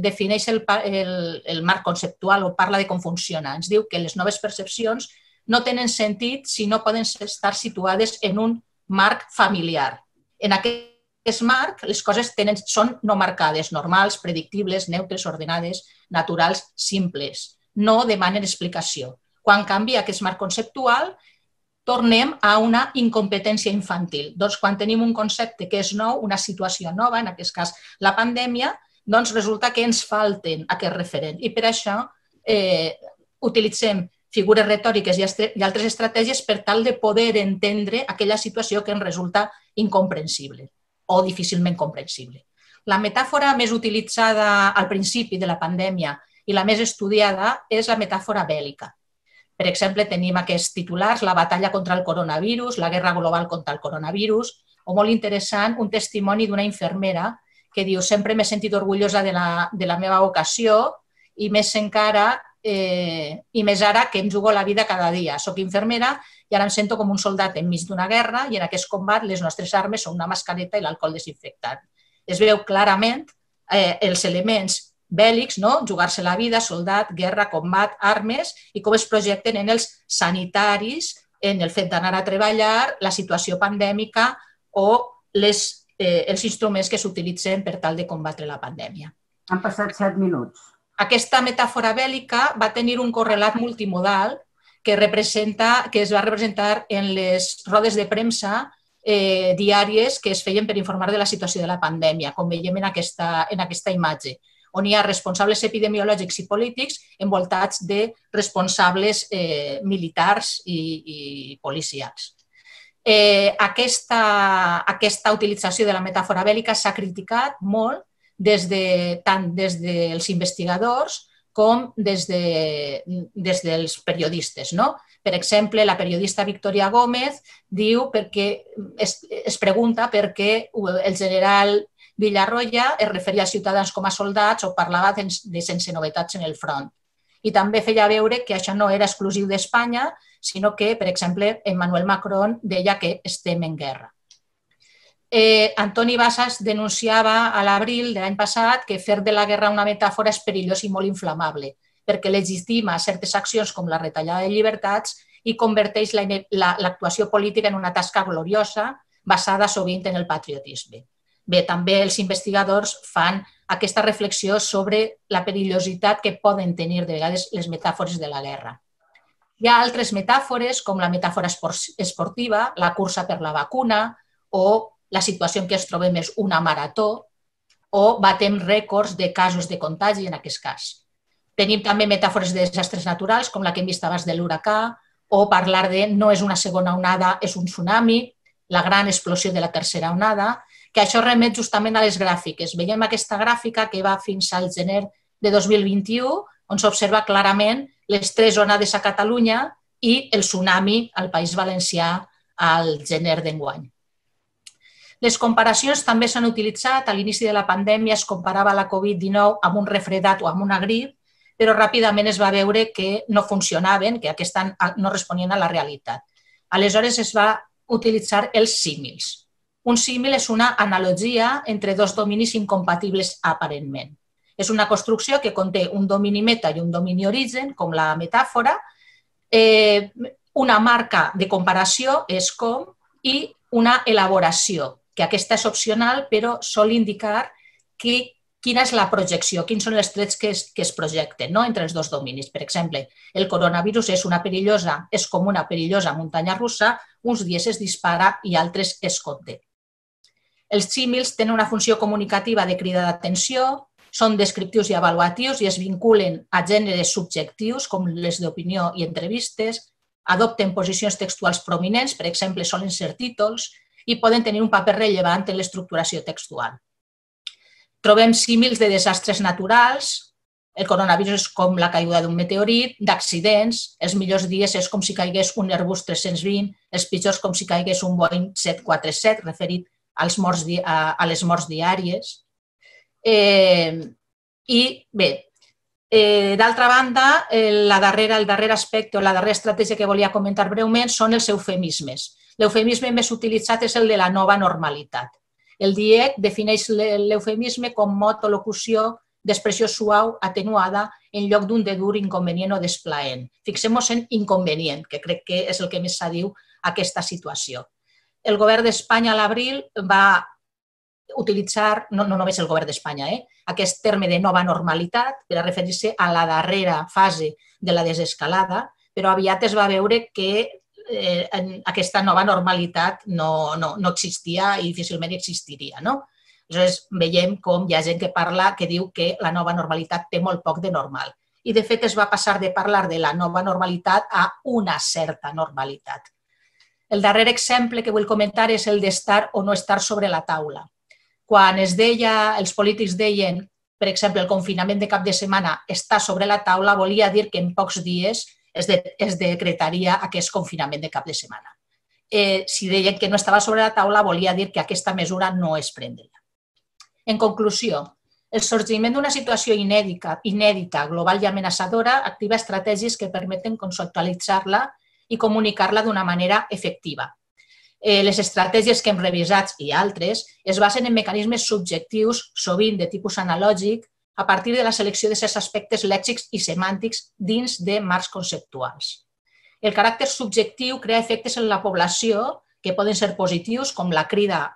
defineix el marc conceptual o parla de com funciona. Ens diu que les noves percepcions no tenen sentit si no poden estar situades en un marc familiar. En aquest marc les coses són no marcades, normals, predictibles, neutres, ordenades, naturals, simples. No demanen explicació. Quan canvia aquest marc conceptual, tornem a una incompetència infantil. Doncs quan tenim un concepte que és nou, una situació nova, en aquest cas la pandèmia, doncs resulta que ens falten aquest referent. I per això utilitzem figures retòriques i altres estratègies per tal de poder entendre aquella situació que ens resulta incomprensible o difícilment comprensible. La metàfora més utilitzada al principi de la pandèmia i la més estudiada és la metàfora bèl·lica. Per exemple, tenim aquests titulars, la batalla contra el coronavirus, la guerra global contra el coronavirus, o molt interessant, un testimoni d'una infermera que diu sempre m'he sentit orgullosa de la meva vocació i més encara i més ara que em jugo la vida cada dia. Soc infermera i ara em sento com un soldat enmig d'una guerra i en aquest combat les nostres armes són una mascareta i l'alcohol desinfectant. Es veu clarament els elements bèl·lics, jugar-se la vida, soldat, guerra, combat, armes, i com es projecten en els sanitaris, en el fet d'anar a treballar, la situació pandèmica o els instruments que s'utilitzen per tal de combatre la pandèmia. Han passat 7 minuts. Aquesta metàfora bèl·lica va tenir un correlat multimodal que es va representar en les rodes de premsa diàries que es feien per informar de la situació de la pandèmia, com veiem en aquesta imatge, on hi ha responsables epidemiològics i polítics envoltats de responsables militars i policials. Aquesta utilització de la metàfora bèl·lica s'ha criticat molt tant des dels investigadors com des dels periodistes. Per exemple, la periodista Victòria Gómez es pregunta per què el general Villarroya es referia a ciutadans com a soldats o parlava de sense novetats en el front. I també feia veure que això no era exclusiu d'Espanya, sinó que, per exemple, Emmanuel Macron deia que estem en guerra. Antoni Bassas denunciava a l'abril de l'any passat que fer de la guerra una metàfora és perillós i molt inflamable, perquè legitima certes accions com la retallada de llibertats i converteix l'actuació política en una tasca gloriosa basada sovint en el patriotisme. Bé, també els investigadors fan aquesta reflexió sobre la perillositat que poden tenir de vegades les metàfores de la guerra. Hi ha altres metàfores, com la metàfora esportiva, la cursa per la vacuna, o la situació en què ens trobem és una marató, o batem rècords de casos de contagi en aquest cas. Tenim també metàfores de desastres naturals, com la que hem vist abans de l'huracà, o parlar de no és una segona onada, és un tsunami, la gran explosió de la tercera onada, que això remet justament a les gràfiques. Veiem aquesta gràfica que va fins al gener de 2021, on s'observa clarament les tres onades a Catalunya i el tsunami al País Valencià al gener d'enguany. Les comparacions també s'han utilitzat. A l'inici de la pandèmia es comparava la Covid-19 amb un refredat o amb una grip, però ràpidament es va veure que no funcionaven, que aquestes no responien a la realitat. Aleshores es va utilitzar els símils. Un símil és una analogia entre dos dominis incompatibles aparentment. És una construcció que conté un domini meta i un domini origen, com la metàfora. Una marca de comparació és com i una elaboració, que aquesta és opcional, però sol indicar quina és la projecció, quins són els trets que es projecten entre els dos dominis. Per exemple, el coronavirus és com una perillosa muntanya russa, uns dies es dispara i altres es conté. Els símils tenen una funció comunicativa de crida d'atenció, són descriptius i avaluatius i es vinculen a gèneres subjectius, com les d'opinió i entrevistes, adopten posicions textuals prominents, per exemple, solen ser títols, i poden tenir un paper rellevant en l'estructuració textual. Trobem símils de desastres naturals, el coronavirus és com la caiguda d'un meteorit, d'accidents, els millors dies és com si caigués un Airbus 320, els pitjors com si caigués un Boeing 747, referit a les morts diàries. I bé, d'altra banda, el darrer aspecte o la darrera estratègia que volia comentar breument són els eufemismes. L'eufemisme més utilitzat és el de la nova normalitat. El DIEC defineix l'eufemisme com mot o locució d'expressió suau, atenuada, en lloc d'un de dur, inconvenient o desplaent. Fixem-nos en inconvenient, que crec que és el que més se diu aquesta situació. El govern d'Espanya a l'abril va utilitzar, no només el govern d'Espanya, aquest terme de nova normalitat per a referir-se a la darrera fase de la desescalada, però aviat es va veure que aquesta nova normalitat no existia i difícilment existiria, no? Aleshores, veiem com hi ha gent que parla que diu que la nova normalitat té molt poc de normal. I, de fet, es va passar de parlar de la nova normalitat a una certa normalitat. El darrer exemple que vull comentar és el d'estar o no estar sobre la taula. Quan els polítics deien, per exemple, el confinament de cap de setmana està sobre la taula, volia dir que en pocs dies es decretaria aquest confinament de cap de setmana. Si deien que no estava sobre la taula, volia dir que aquesta mesura no es prendria. En conclusió, el sorgiment d'una situació inèdita, global i amenaçadora activa estratègies que permeten conceptualitzar-la i comunicar-la d'una manera efectiva. Les estratègies que hem revisat i altres es basen en mecanismes subjectius, sovint de tipus analògic, a partir de la selecció de certs aspectes lèxics i semàntics dins de marcs conceptuals. El caràcter subjectiu crea efectes en la població que poden ser positius, com cridar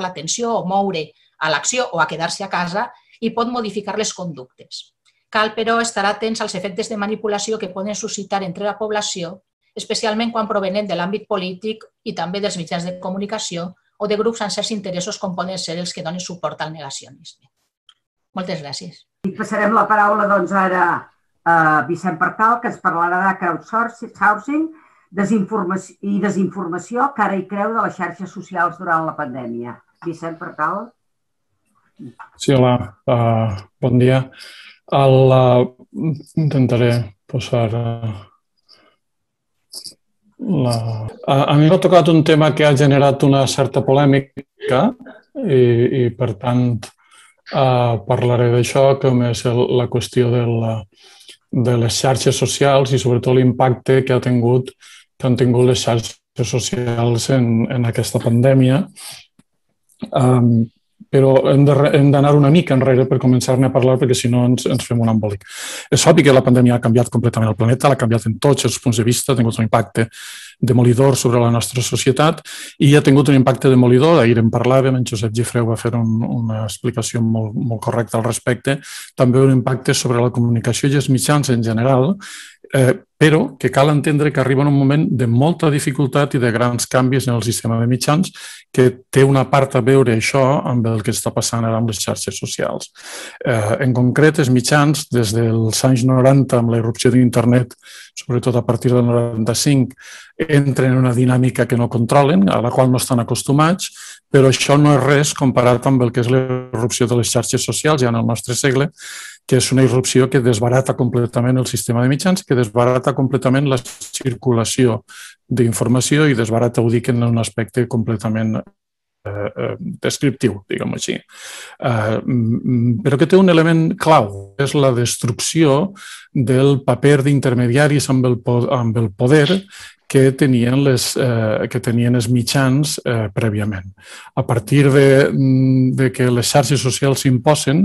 l'atenció o moure a l'acció o a quedar-se a casa, i pot modificar les conductes. Cal, però, estar atents als efectes de manipulació que poden suscitar entre la població especialment quan provenen de l'àmbit polític i també dels mitjans de comunicació o de grups amb certs interessos com poden ser els que donen suport al negacionisme. Moltes gràcies. I passarem la paraula ara a Vicent Partal, que ens parlarà de crowdsourcing i desinformació, cara i creu de les xarxes socials durant la pandèmia. Vicent Partal. Sí, hola. Bon dia. Intentaré posar... A mi m'ha tocat un tema que ha generat una certa polèmica i, per tant, parlaré d'això, com és la qüestió de les xarxes socials i, sobretot, l'impacte que han tingut les xarxes socials en aquesta pandèmia. Però hem d'anar una mica enrere per començar-ne a parlar, perquè si no ens fem un embolic. És obvi que la pandèmia ha canviat completament el planeta, l'ha canviat en tots els punts de vista, ha tingut un impacte demolidor sobre la nostra societat i ha tingut un impacte demolidor. Ahir en parlàvem, en Josep Gifreu va fer una explicació molt correcta al respecte. També un impacte sobre la comunicació i els mitjans en general, però que cal entendre que arriba en un moment de molta dificultat i de grans canvis en el sistema de mitjans, que té una part a veure això amb el que està passant ara amb les xarxes socials. En concret, els mitjans, des dels anys 90, amb la irrupció d'internet, sobretot a partir del 95, entren en una dinàmica que no controlen, a la qual no estan acostumats, però això no és res comparat amb el que és la irrupció de les xarxes socials ja en el nostre segle, que és una irrupció que desbarata completament el sistema de mitjans, que desbarata completament la circulació d'informació i desbarata, ho dic, en un aspecte completament descriptiu, diguem-ho així. Però que té un element clau, és la destrucció del paper d'intermediaris amb el poder que tenien els mitjans prèviament. A partir de que les xarxes socials s'imposen,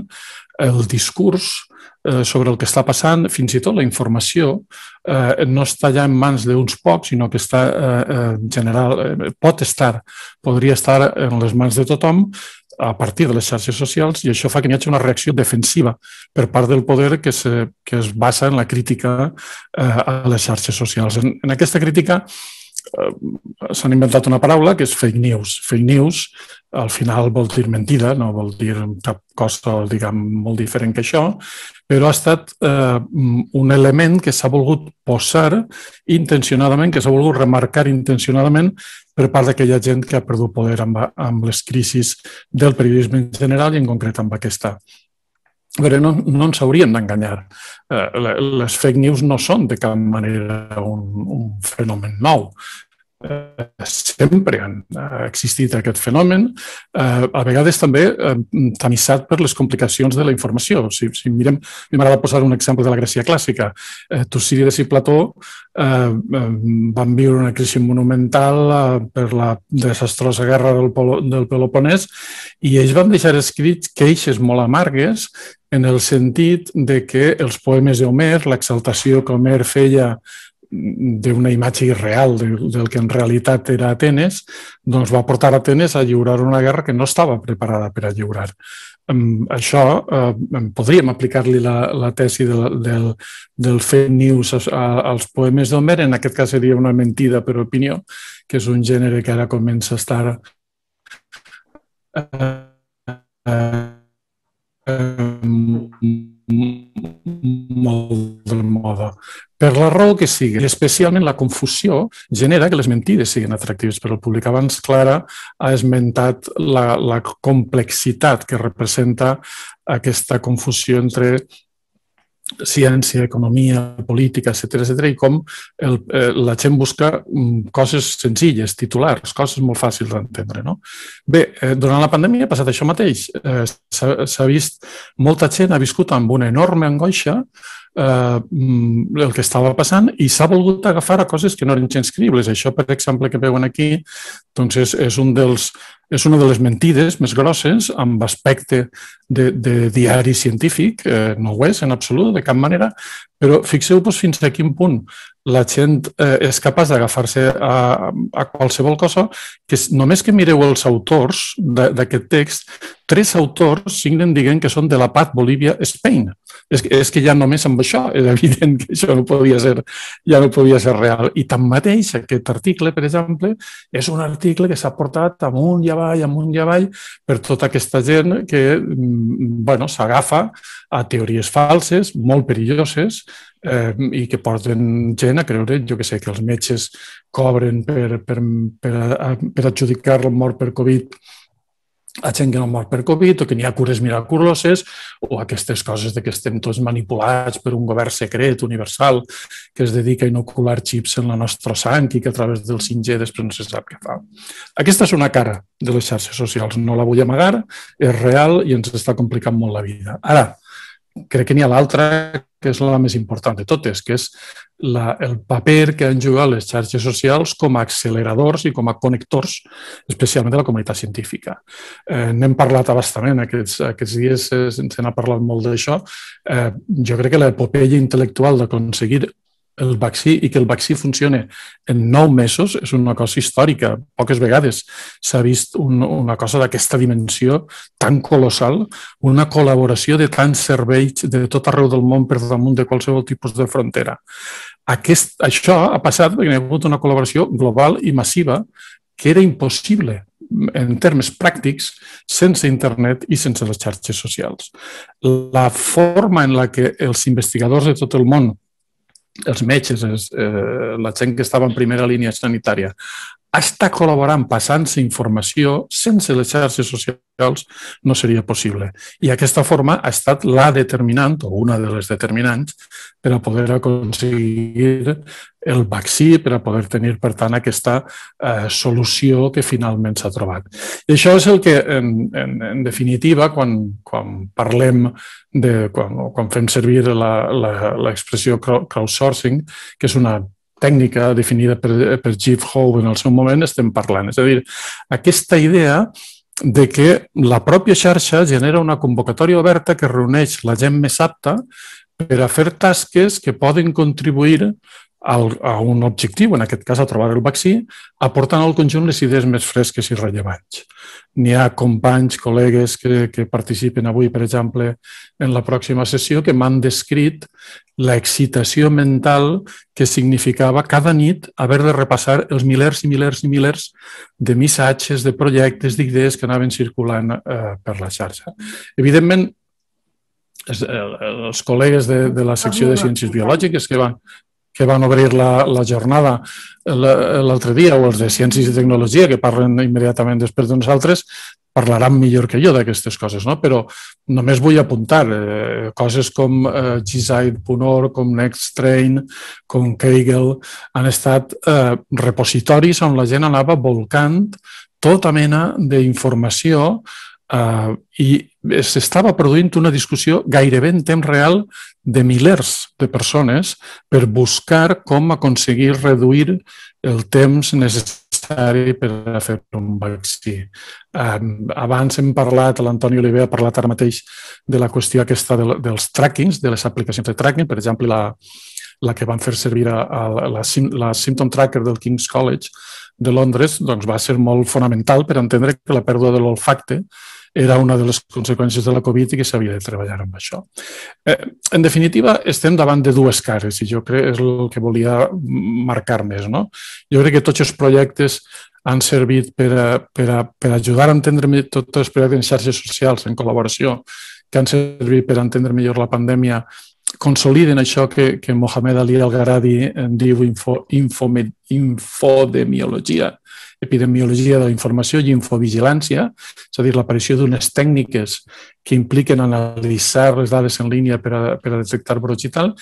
el discurs sobre el que està passant, fins i tot la informació, no està ja en mans d'uns pocs, sinó que podria estar en les mans de tothom a partir de les xarxes socials, i això fa que n'hi hagi una reacció defensiva per part del poder que es basa en la crítica a les xarxes socials. En aquesta crítica s'han inventat una paraula que és fake news. Fake news al final vol dir mentida, no vol dir cap cosa molt diferent que això, però ha estat un element que s'ha volgut posar intencionadament, que s'ha volgut remarcar intencionadament per part d'aquella gent que ha perdut poder amb les crisis del periodisme en general i en concret amb aquesta. Però no ens hauríem d'enganyar. Les fake news no són de cap manera un fenomen nou. Sempre ha existit aquest fenomen, a vegades també tamissat per les complicacions de la informació. Si mirem, a mi m'agrada posar un exemple de la Grècia clàssica. Tucídides i Plató van viure una crisi monumental per la desastrosa guerra del Peloponès i ells van deixar escrits queixes molt amargues en el sentit que els poemes d'Homer, l'exaltació que Homer feia d'una imatge irreal del que en realitat era Atenes, doncs va portar Atenes a lliurar una guerra que no estava preparada per a lliurar. Això podríem aplicar-li la tesi del fake news als poemes d'Homer. En aquest cas seria una mentida per opinió, que és un gènere que ara comença a estar molt de moda. Per la raó que sigui, i especialment la confusió genera que les mentides siguin atractives per al públic. Abans Clara ha esmentat la complexitat que representa aquesta confusió entre ciència, economia, política, etcètera, i com la gent busca coses senzilles, titulars, coses molt fàcils d'entendre. Bé, durant la pandèmia ha passat això mateix. S'ha vist, molta gent ha viscut amb una enorme angoixa el que estava passant i s'ha volgut agafar a coses que no eren gens creïbles. Això, per exemple, que veuen aquí, és una de les mentides més grosses amb aspecte de diari científic. No ho és, en absolut, de cap manera, però fixeu-vos fins a quin punt la gent és capaç d'agafar-se a qualsevol cosa, que només que mireu els autors d'aquest text, 3 autors signen dient que són de la part Bolívia, Spain. És que ja només amb això és evident que això no podia ser real. I tanmateix aquest article, per exemple, és un article que s'ha portat amunt i avall per tota aquesta gent que s'agafa a teories falses, molt perilloses, i que porten gent a creure, jo que sé, que els metges cobren per adjudicar la mort per Covid a gent que no mor per Covid, o que n'hi ha cures miraculoses, o aquestes coses que estem tots manipulats per un govern secret, universal, que es dedica a inocular xips en la nostra sang i que a través del 5G després no se sap què fa. Aquesta és una cara de les xarxes socials, no la vull amagar, és real i ens està complicant molt la vida. Ara, crec que n'hi ha l'altra, que és la més important de totes, que és el paper que han jugat les xarxes socials com a acceleradors i com a connectors, especialment de la comunitat científica. N'hem parlat abastament aquests dies, se n'ha parlat molt d'això. Jo crec que l'epopeia intel·lectual d'aconseguir el vaccí i que el vaccí funcione en 9 mesos és una cosa històrica. Poques vegades s'ha vist una cosa d'aquesta dimensió tan colossal, una col·laboració de tants serveis de tot arreu del món per damunt de qualsevol tipus de frontera. Això ha passat perquè hi ha hagut una col·laboració global i massiva que era impossible en termes pràctics, sense internet i sense les xarxes socials. La forma en la que els investigadors de tot el món, els metges, la gent que estava en primera línia sanitària, està col·laborant, passant-se informació, sense les xarxes socials no seria possible. I aquesta forma ha estat la determinant, o una de les determinants, per a poder aconseguir el vaccí, per a poder tenir, per tant, aquesta solució que finalment s'ha trobat. I això és el que, en definitiva, quan parlem de... quan fem servir l'expressió crowdsourcing, que és una tècnica definida per Gifreu en el seu moment, estem parlant. És a dir, aquesta idea de que la pròpia xarxa genera una convocatòria oberta que reuneix la gent més apta per a fer tasques que poden contribuir a un objectiu, en aquest cas a trobar el vaccí, aportant al conjunt les idees més fresques i rellevants. N'hi ha companys, col·legues que participen avui, per exemple, en la pròxima sessió, que m'han descrit l'excitació mental que significava cada nit haver de repassar els milers i milers i milers de missatges, de projectes, d'idees que anaven circulant per la xarxa. Evidentment, els col·legues de la secció de Ciències Biològiques que van obrir la jornada l'altre dia, o els de Ciències i Tecnologia, que parlen immediatament després de nosaltres, parlaran millor que jo d'aquestes coses, no? Però només vull apuntar coses com Gside.org, com NextTrain, com Kaggle, han estat repositoris on la gent anava volcant tota mena d'informació i s'estava produint una discussió gairebé en temps real de milers de persones per buscar com aconseguir reduir el temps necessari per a fer un vaccí. Abans hem parlat, l'Antoni Olivé ha parlat ara mateix de la qüestió aquesta dels trackings, de les aplicacions de tracking, per exemple, la que van fer servir la Symptom Tracker del King's College de Londres, doncs va ser molt fonamental per entendre que la pèrdua de l'olfacte era una de les conseqüències de la Covid i que s'havia de treballar amb això. En definitiva, estem davant de dues cares i jo crec que és el que volia marcar més. Jo crec que tots els projectes han servit per ajudar a entendre millor tots els projectes en xarxes socials, en col·laboració, que han servit per entendre millor la pandèmia, consoliden això que Mohamed Ali Al-Gharadi diu infodemiologia, epidemiologia de la informació i infovigilància, és a dir, l'aparició d'unes tècniques que impliquen analitzar les dades en línia per a detectar brots i tal,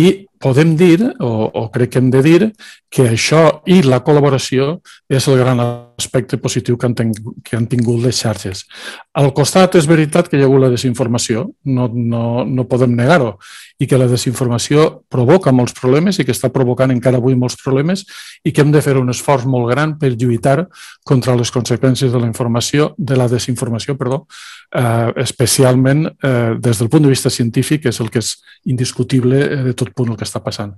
i podem dir, o crec que hem de dir, que això i la col·laboració és el gran aspecte positiu que han tingut les xarxes. Al costat és veritat que hi ha hagut la desinformació, no podem negar-ho, i que la desinformació provoca molts problemes i que està provocant encara avui molts problemes i que hem de fer un esforç molt gran per lluitar contra les conseqüències de la desinformació, especialment des del punt de vista científic, que és el que és indiscutible de tot punt el que està passant.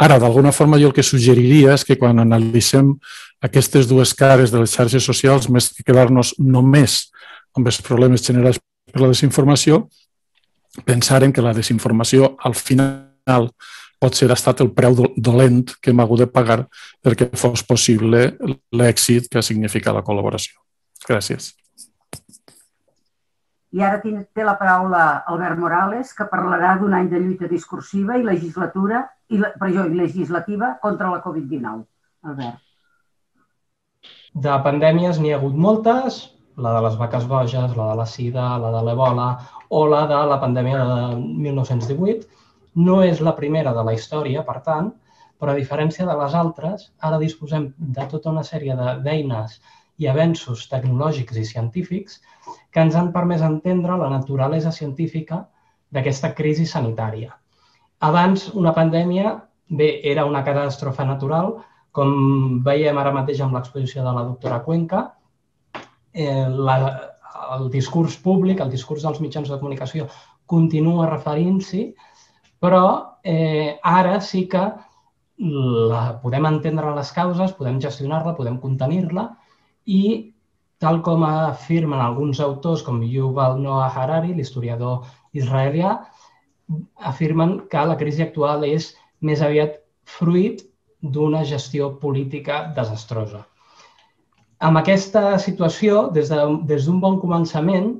Ara, d'alguna forma, jo el que suggeriria és que quan analitzem aquestes dues cares de les xarxes socials, més que quedar-nos només amb els problemes generats per la desinformació, pensarem que la desinformació, al final, potser ha estat el preu dolent que hem hagut de pagar perquè fos possible l'èxit que significa la col·laboració. Gràcies. I ara té la paraula Albert Morales, que parlarà d'un any de lluita discursiva i legislativa contra la Covid-19. Albert. De pandèmies n'hi ha hagut moltes, la de les vaques boges, la de la sida, la de l'ebola o la de la pandèmia de 1918, no és la primera de la història, per tant, però a diferència de les altres, ara disposem de tota una sèrie d'eines i avenços tecnològics i científics que ens han permès entendre la naturalesa científica d'aquesta crisi sanitària. Abans, una pandèmia, bé, era una catàstrofe natural, com veiem ara mateix amb l'exposició de la doctora Cuenca. El discurs públic, el discurs dels mitjans de comunicació continua referint-s'hi, però ara sí que podem entendre les causes, podem gestionar-la, podem contenir-la i, tal com afirmen alguns autors com Yuval Noah Harari, l'historiador israelià, afirmen que la crisi actual és més aviat fruit d'una gestió política desastrosa. Amb aquesta situació, des d'un bon començament,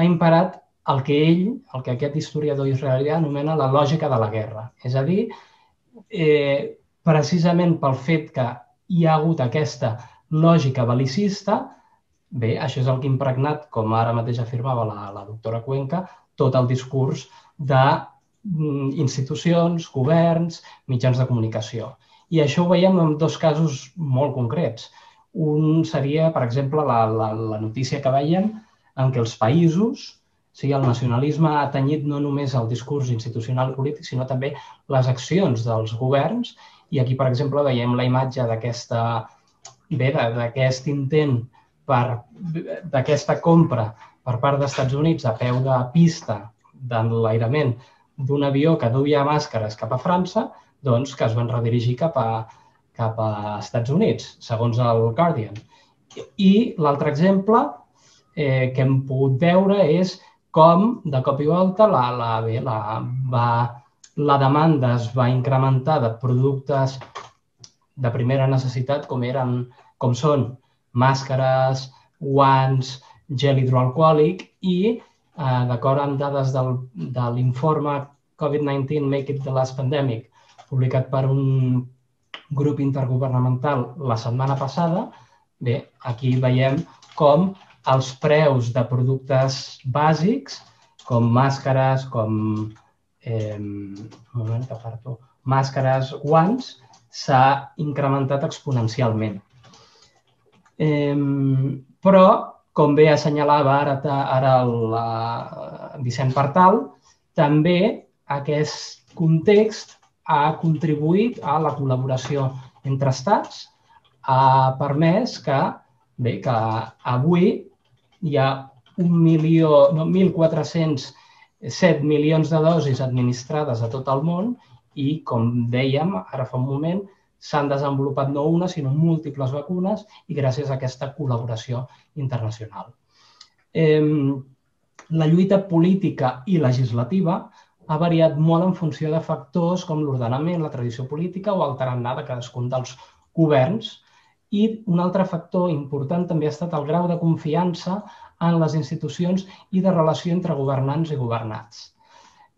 ha imperat el que aquest historiador israelià anomena la lògica de la guerra. És a dir, precisament pel fet que hi ha hagut aquesta lògica bel·licista, bé, això és el que ha impregnat, com ara mateix afirmava la doctora Cuenca, tot el discurs d'institucions, governs, mitjans de comunicació. I això ho veiem en dos casos molt concrets. Un seria, per exemple, la notícia que veiem en què els països, el nacionalisme ha tenyit no només el discurs institucional i polític, sinó també les accions dels governs. I aquí, per exemple, veiem la imatge d'aquest intent, d'aquesta compra per part dels Estats Units a peu de pista d'enlairament d'un avió que duia màscares cap a França, doncs que es van redirigir cap a Estats Units, segons el Guardian. I l'altre exemple que hem pogut veure és com, de cop i volta, la demanda es va incrementar de productes de primera necessitat, com són màscares, guants, gel hidroalcohòlic i, d'acord amb dades de l'informe COVID-19 Make It the Last Pandemic, publicat per un grup intergovernamental la setmana passada, bé, aquí veiem com els preus de productes bàsics, com màscares, guants, s'ha incrementat exponencialment. Però, com bé assenyalava ara el Vicent Partal, també aquest context ha contribuït a la col·laboració entre estats, ha permès que avui hi ha 1.407 milions de dosis administrades a tot el món i, com dèiem ara fa un moment, s'han desenvolupat no una, sinó múltiples vacunes i gràcies a aquesta col·laboració internacional. La lluita política i legislativa ha variat molt en funció de factors com l'ordenament, la tradició política o el tarannà de cadascun dels governs. I un altre factor important també ha estat el grau de confiança en les institucions i de relació entre governants i governats.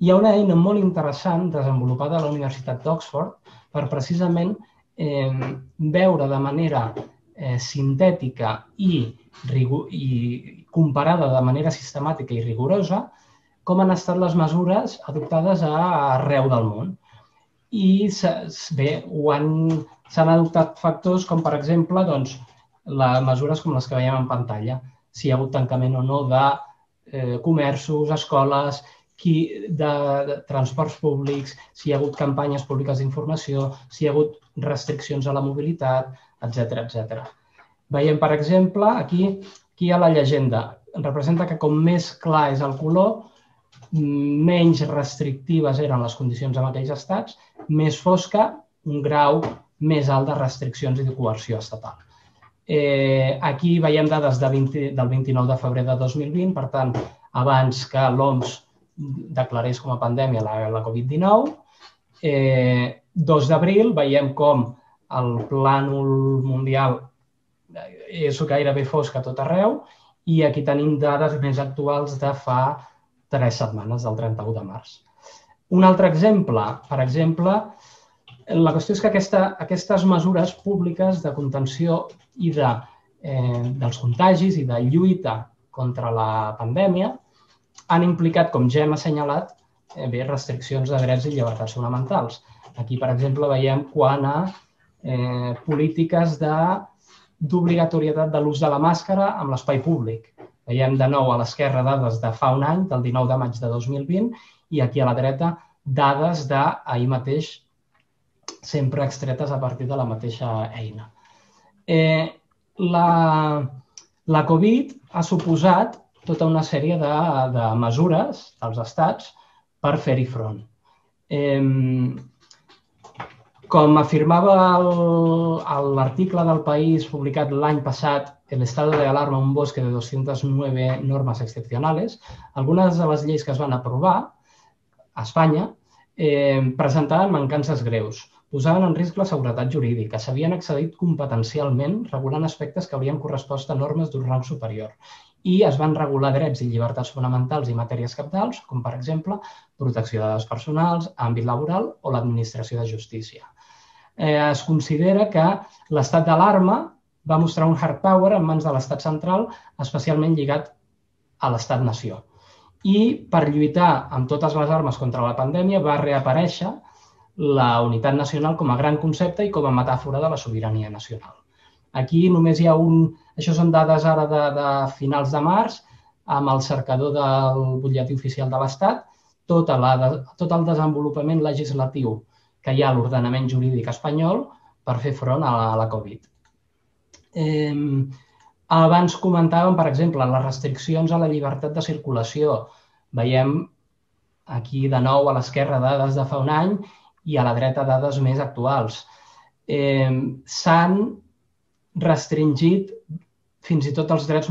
Hi ha una eina molt interessant desenvolupada a la Universitat d'Oxford per precisament veure de manera sintètica i comparada de manera sistemàtica i rigorosa com han estat les mesures adoptades arreu del món. I s'han adoptat factors com, per exemple, mesures com les que veiem en pantalla. Si hi ha hagut tancament o no de comerços, escoles, de transports públics, si hi ha hagut campanyes públiques d'informació, si hi ha hagut restriccions a la mobilitat, etcètera. Veiem, per exemple, aquí hi ha la llegenda. Representa que com més clar és el color, menys restrictives eren les condicions de mateix estats, més fosca, un grau més alt de restriccions i de coerció estatal. Aquí veiem dades del 29 de febrer de 2020, per tant, abans que l'OMS declarés com a pandèmia la Covid-19. 2 d'abril veiem com el plànol mundial és gairebé fosc a tot arreu i aquí tenim dades més actuals de fa 3 setmanes, del 31 de març. Un altre exemple, per exemple, la qüestió és que aquestes mesures públiques de contenció i dels contagis i de lluita contra la pandèmia han implicat, com ja hem assenyalat, restriccions de drets i llibertats fonamentals. Aquí, per exemple, veiem quant a polítiques d'obligatorietat de l'ús de la màscara en l'espai públic. Veiem de nou a l'esquerra dades de fa un any, del 19 de maig de 2020, i aquí a la dreta dades d'ahir mateix, sempre extretes a partir de la mateixa eina. La Covid ha suposat tota una sèrie de mesures dels estats per fer-hi front. Com afirmava l'article del País publicat l'any passat, El estado de alarma, un bosque de 209 normas excepcionales, algunes de les lleis que es van aprovar a Espanya presentaven mancances greus, posaven en risc la seguretat jurídica, s'havien excedit competencialment regulant aspectes que haurien correspost a normes d'un rang superior i es van regular drets i llibertats fonamentals i matèries cabdals, com per exemple protecció de dades personals, àmbit laboral o l'administració de justícia. Es considera que l'estat d'alarma va mostrar un hard power en mans de l'estat central, especialment lligat a l'estat-nació. I per lluitar amb totes les armes contra la pandèmia va reaparèixer la unitat nacional com a gran concepte i com a metàfora de la sobirania nacional. Aquí només hi ha Això són dades ara de finals de març, amb el cercador del butlletí oficial de l'Estat, tot el desenvolupament legislatiu que hi ha a l'ordenament jurídic espanyol per fer front a la Covid. Abans comentàvem, per exemple, les restriccions a la llibertat de circulació. Veiem aquí de nou a l'esquerra dades de fa un any i a la dreta dades més actuals. S'han restringit fins i tot els drets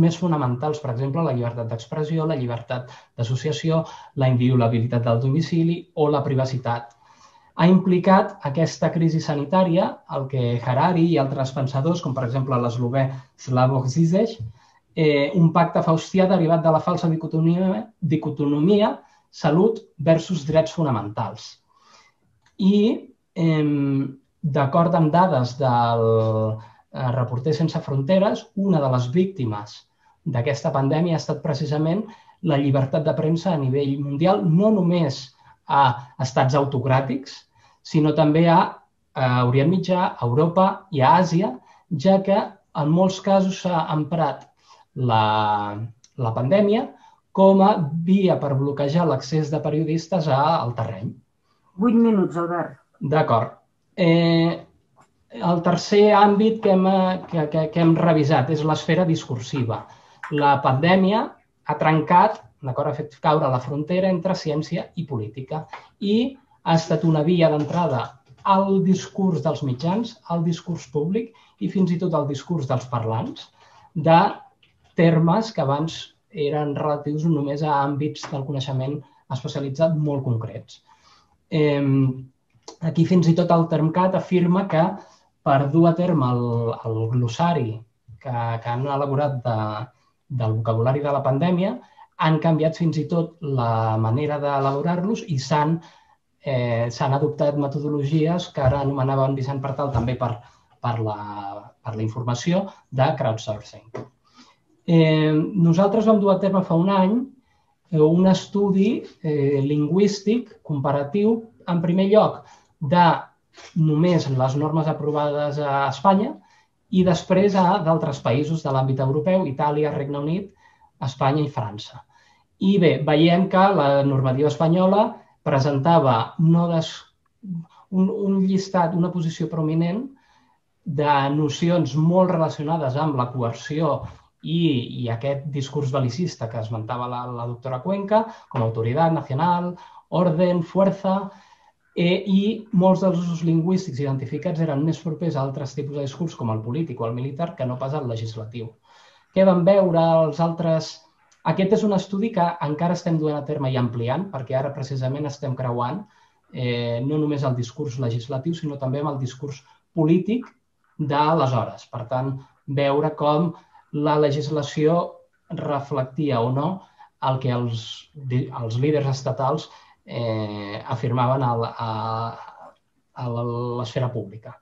més fonamentals, per exemple, la llibertat d'expressió, la llibertat d'associació, la inviolabilitat del domicili o la privacitat. Ha implicat aquesta crisi sanitària el que Harari i altres pensadors, com per exemple l'eslovè Slavoj Žižek, un pacte faustià derivat de la falsa dicotomia salut versus drets fonamentals. I, d'acord amb dades del Reporters Sense Fronteres, una de les víctimes d'aquesta pandèmia ha estat precisament la llibertat de premsa a nivell mundial, no només a estats autocràtics, sinó també a Orient Mitjà, a Europa i a Àsia, ja que en molts casos s'ha emprat la pandèmia com a via per bloquejar l'accés de periodistes al terreny. 8 minuts, Albert. D'acord. El tercer àmbit que hem revisat és l'esfera discursiva. La pandèmia ha trencat, ha fet caure la frontera entre ciència i política i ha estat una via d'entrada al discurs dels mitjans, al discurs públic i fins i tot al discurs dels parlants de termes que abans eren relatius només a àmbits del coneixement especialitzat molt concrets. Aquí fins i tot el TERMCAT afirma que per dur a terme el glossari que han elaborat del vocabulari de la pandèmia han canviat fins i tot la manera d'elaborar-los i s'han adoptat metodologies que ara anomenava en Vicent Partal també per la informació de crowdsourcing. Nosaltres vam dur a terme fa un any un estudi lingüístic comparatiu en primer lloc de només les normes aprovades a Espanya i després a d'altres països de l'àmbit europeu, Itàlia, Regne Unit, Espanya i França. I bé, veiem que la normativa espanyola presentava un llistat, una posició prominent de nocions molt relacionades amb la coerció i aquest discurs belicista que esmentava la doctora Cuenca, com autoritat nacional, orden, força, i molts dels usos lingüístics identificats eren més propers a altres tipus de discurs com el polític o el militar que no pas el legislatiu. Què van veure els altres? Aquest és un estudi que encara estem duent a terme i ampliant, perquè ara precisament estem creuant no només el discurs legislatiu, sinó també amb el discurs polític d'aleshores. Per tant, veure com la legislació reflectia o no el que els líders estatals afirmaven a l'esfera pública.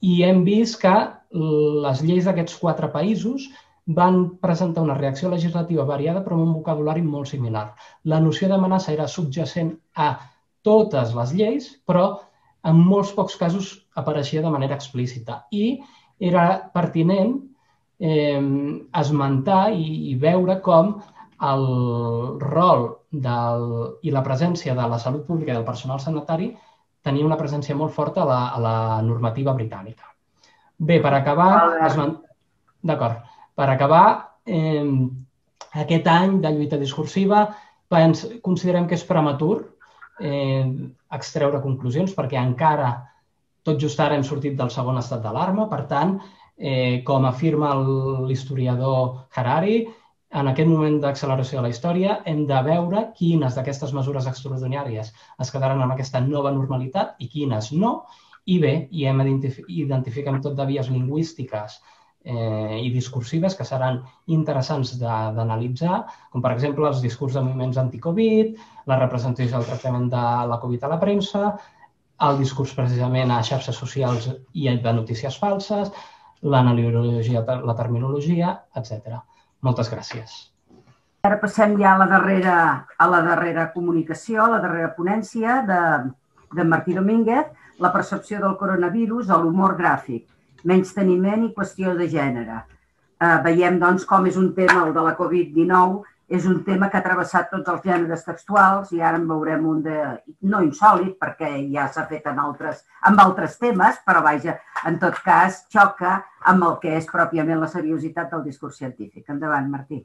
I hem vist que les lleis d'aquests 4 països van presentar una reacció legislativa variada però amb un vocabulari molt similar. La noció d'amenaça era subjacent a totes les lleis, però en molts pocs casos apareixia de manera explícita. I era pertinent esmentar i veure com el rol i la presència de la salut pública i del personal sanitari tenia una presència molt forta a la normativa britànica. Bé, per acabar, aquest any de lluita discursiva considerem que és prematur extreure conclusions perquè encara, tot just ara, hem sortit del segon estat d'alarma. Per tant, com afirma l'historiador Harari, en aquest moment d'acceleració de la història hem de veure quines d'aquestes mesures extraordinàries es quedaran en aquesta nova normalitat i quines no. I bé, identifiquem tot de vies lingüístiques i discursives que seran interessants d'analitzar, com per exemple els discurs de moviments anti-Covid, la representació del tractament de la Covid a la premsa, el discurs precisament a xarxes socials i de notícies falses, l'analogia, la terminologia, etc. Moltes gràcies. Ara passem ja a la darrera comunicació, a la darrera ponència de Martí Domínguez, la percepció del coronavirus a l'humor gràfic, menysteniment i qüestió de gènere. Veiem, doncs, com és un tema, el de la Covid-19, és un tema que ha travessat tots els gèneres textuals i ara en veurem un de... no insòlid, perquè ja s'ha fet amb altres temes, però, vaja, en tot cas, xoca amb el que és pròpiament la seriositat del discurs científic. Endavant, Martí.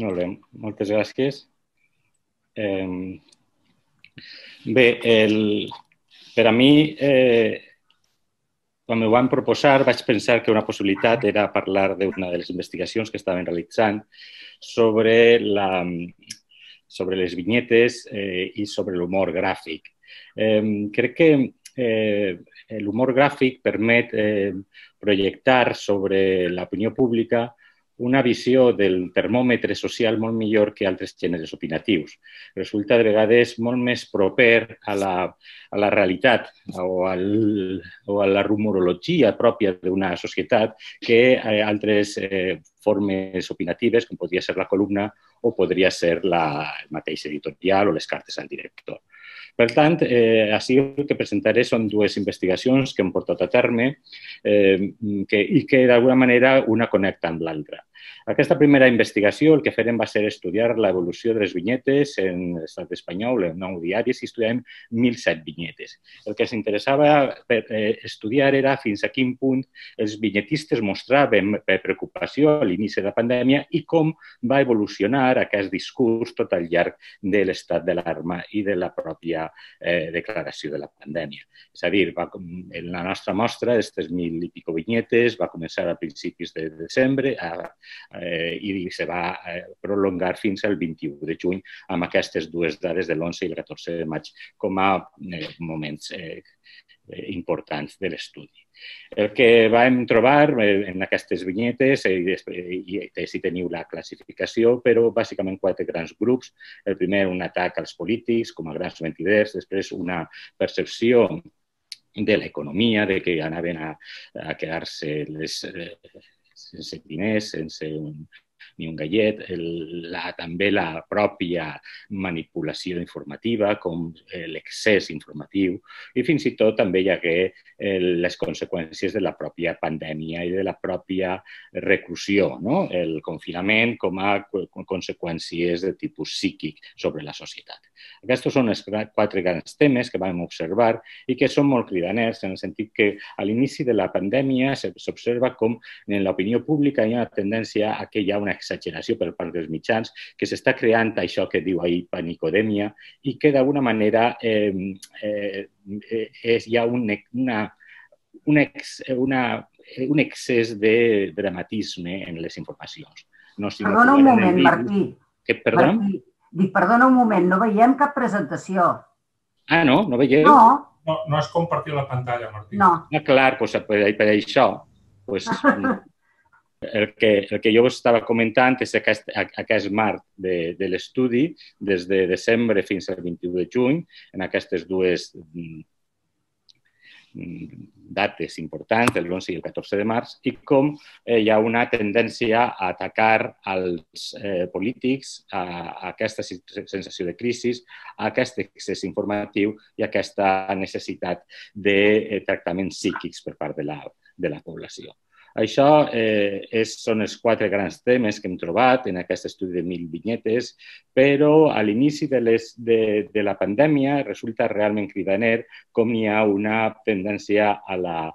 Molt bé, moltes gràcies. Bé, per a mi, quan m'ho van proposar, vaig pensar que una possibilitat era parlar d'una de les investigacions que estaven realitzant sobre les vinyetes i sobre l'humor gràfic. Crec que l'humor gràfic permet projectar sobre l'opinió pública una visió del termòmetre social molt millor que altres gèneres opinatius. Resulta de vegades molt més proper a la realitat o a la rumorologia pròpia d'una societat que altres formes opinatives, com podria ser la columna o podria ser el mateix editorial o les cartes al director. Per tant, així el que presentaré són dues investigacions que hem portat a terme i que, d'alguna manera, una connecta amb l'altra. Aquesta primera investigació el que farem va ser estudiar l'evolució de les vinyetes en l'estat espanyol, en 9 diaris, i estudiàvem 1.007 vinyetes. El que ens interessava estudiar era fins a quin punt els vinyetistes mostraven preocupació a l'inici de la pandèmia i com va evolucionar aquest discurs tot al llarg de l'estat d'alarma i de la pròpia declaració de la pandèmia. És a dir, en la nostra mostra, aquestes 1.000 i pico vinyetes, va començar a principis de desembre i se va prolongar fins al 21 de juny amb aquestes dues dades de l'11 i el 14 de maig com a moments importants de l'estudi. El que vam trobar en aquestes vinyetes, si teniu la classificació, però bàsicament 4 grans grups. El primer, un atac als polítics com a grans mentiders, després una percepció de l'economia, de que anaven a quedar-se les sense diners, sense un Gallet, també la pròpia manipulació informativa, com l'excés informatiu, i fins i tot també hi hagué les conseqüències de la pròpia pandèmia i de la pròpia reclusió, el confinament com a conseqüències de tipus psíquic sobre la societat. Aquests són els quatre grans temes que vam observar i que són molt cridaners en el sentit que a l'inici de la pandèmia s'observa com en l'opinió pública hi ha una tendència a que hi ha una exageració per part dels mitjans, que s'està creant això que diu ahir panicodèmia i que d'alguna manera hi ha un excés de dramatisme en les informacions. Perdona un moment, Martí. Perdona un moment, no veiem cap presentació. Ah, no? No veieu? No. No has compartit la pantalla, Martí. No, clar, per això. El que jo estava comentant és aquest marc de l'estudi, des de desembre fins al 21 de juny, en aquestes dues dates importants, el 11 i el 14 de març, i com hi ha una tendència a atacar als polítics, a aquesta sensació de crisi, a aquest excés informatiu i a aquesta necessitat de tractaments psíquics per part de la població. Això són els quatre grans temes que hem trobat en aquest estudi de 1.000 vinyetes, però a l'inici de la pandèmia resulta realment cridaner com hi ha una tendència a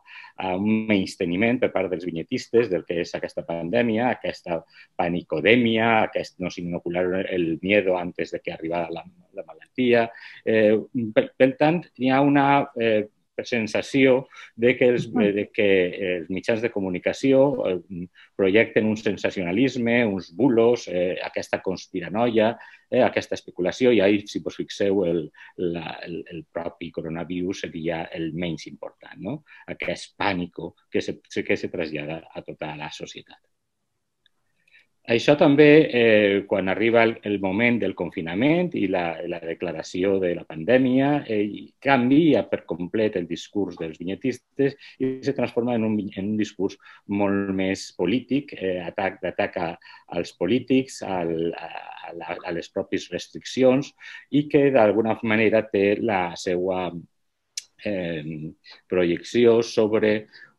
un menysteniment per part dels vinyetistes del que és aquesta pandèmia, aquesta panicodèmia, aquest no s'inocular el miedo antes que arribara la malaltia. Per tant, hi ha una sensació que els mitjans de comunicació projecten un sensacionalisme, uns bulos, aquesta conspiranoia, aquesta especulació, i ahir, si us fixeu, el propi coronavirus seria el menys important, aquest pànic que se trasllada a tota la societat. Això també, quan arriba el moment del confinament i la declaració de la pandèmia, canvia per complet el discurs dels vinyetistes i es transforma en un discurs molt més polític, d'atac als polítics, a les pròpies restriccions, i que d'alguna manera té la seva projecció sobre